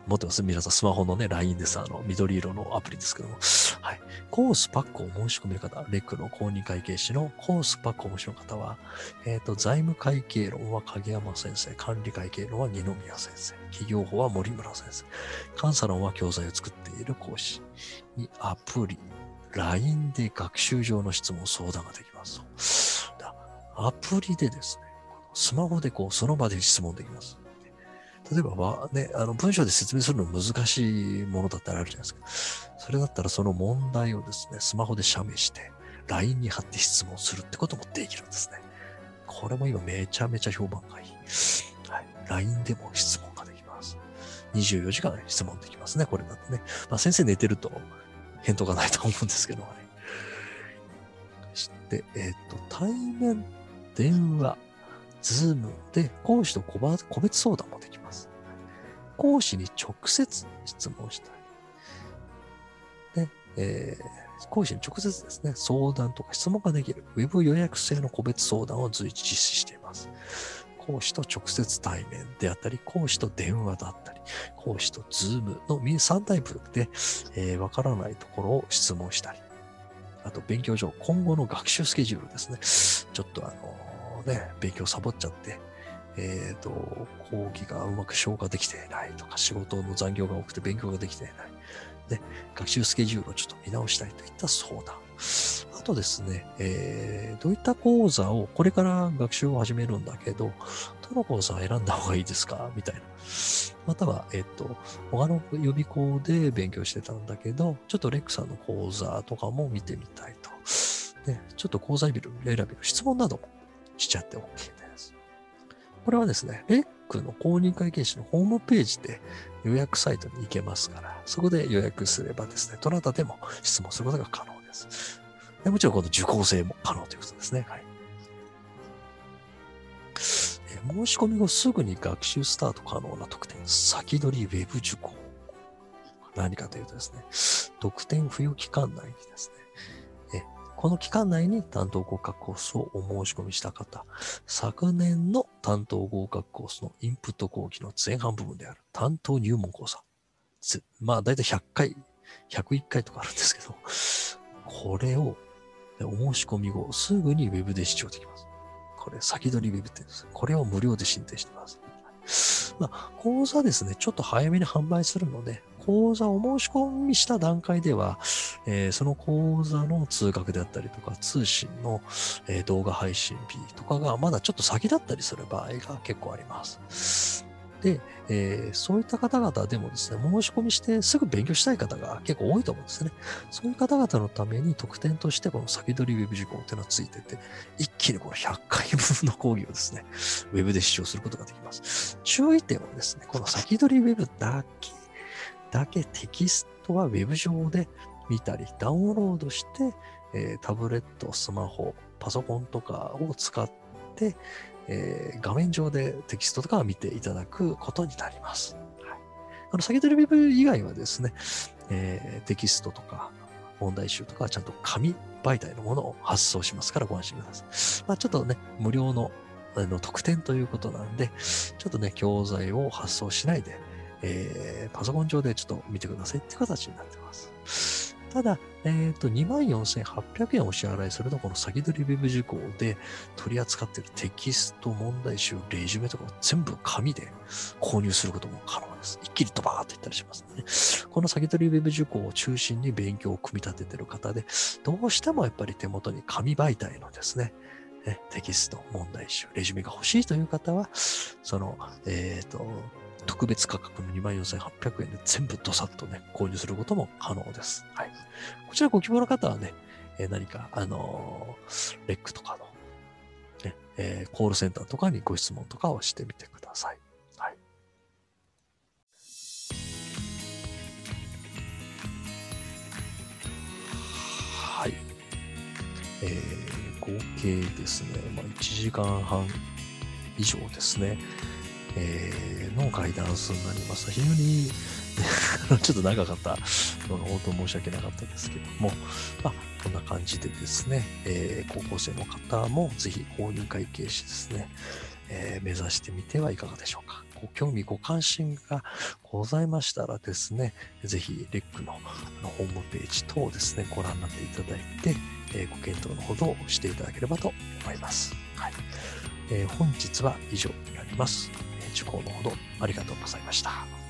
持ってます皆さん、スマホのね、LINE です。緑色のアプリですけども。はい。コースパックを申し込める方、レックの公認会計士のコースパックを申し込む方は、財務会計論は影山先生、管理会計論は二宮先生、企業法は森村先生、監査論は教材を作っている講師にアプリ、LINE で学習上の質問、相談ができます。アプリでですね、スマホでこう、その場で質問できます。例えばは、ね、文章で説明するの難しいものだったらあるじゃないですか。それだったらその問題をですね、スマホで写メして、LINE に貼って質問するってこともできるんですね。これも今めちゃめちゃ評判がいい。はい。LINE でも質問ができます。24時間質問できますね、これだってね。まあ、先生寝てると返答がないと思うんですけどね。そして、対面、電話、ズームで講師と個別相談もできます。講師に直接質問したい。で、講師に直接ですね、相談とか質問ができる、ウェブ予約制の個別相談を随時実施しています。講師と直接対面であったり、講師と電話だったり、講師とズームの3タイプで、わからないところを質問したり、あと勉強上、今後の学習スケジュールですね。ちょっと勉強サボっちゃって、講義がうまく消化できていないとか、仕事の残業が多くて勉強ができていない。で、学習スケジュールをちょっと見直したいといった相談。あとですね、どういった講座を、これから学習を始めるんだけど、どの講座を選んだ方がいいですかみたいな。または、他の予備校で勉強してたんだけど、ちょっとレックさんの講座とかも見てみたいと。で、ちょっと講座選びの質問などもしちゃって OK です。これはですね、レックの公認会計士のホームページで予約サイトに行けますから、そこで予約すればですね、どなたでも質問することが可能です。でもちろんこの受講生も可能ということですね。はい。申し込み後すぐに学習スタート可能な特典、先取りウェブ受講。何かというとですね、特典付与期間内にですね、この期間内に担当合格コースをお申し込みした方、昨年の担当合格コースのインプット講義の前半部分である担当入門講座。まあ、だいたい100回、101回とかあるんですけど、これをお申し込み後、すぐにウェブで視聴できます。これ、先取りウェブって言うんです。これを無料で申請しています。まあ、講座ですね、ちょっと早めに販売するので、講座を申し込みした段階では、その講座の通学であったりとか、通信の、動画配信日とかがまだちょっと先だったりする場合が結構あります。で、そういった方々でもですね、申し込みしてすぐ勉強したい方が結構多いと思うんですね。そういう方々のために特典としてこの先取りウェブ受講っていうのがついてて、一気にこの100回分の講義をですね、ウェブで視聴することができます。注意点はですね、この先取りウェブだけテキストはウェブ上で見たり、ダウンロードして、タブレット、スマホ、パソコンとかを使って、画面上でテキストとかを見ていただくことになります。はい、先取りウェブ以外はですね、テキストとか問題集とかはちゃんと紙媒体のものを発送しますからご安心ください。まあ、ちょっとね、無料の特典ということなんで、ちょっとね、教材を発送しないで、パソコン上でちょっと見てくださいって形になってます。ただ、24,800 円お支払いすると、この先取りウェブ受講で取り扱っているテキスト、問題集、レジュメとかを全部紙で購入することも可能です。一気にドバーっといったりしますのでね。この先取りウェブ受講を中心に勉強を組み立てている方で、どうしてもやっぱり手元に紙媒体のですね、テキスト、問題集、レジュメが欲しいという方は、その、特別価格の 24,800 円で全部ドサッとね、購入することも可能です。はい。こちらご希望の方はね、何か、レックとかの、ね、コールセンターとかにご質問とかをしてみてください。はい。合計ですね、1時間半以上ですね、のガイダンスになります。非常にちょっと長かった本当申し訳なかったですけども、こんな感じでですね、高校生の方もぜひ公認会計士ですね、目指してみてはいかがでしょうか。ご興味ご関心がございましたらですね、ぜひレックのホームページ等をですねご覧になっていただいて、ご検討のほどをしていただければと思います。本日は以上になります。受講のほどありがとうございました。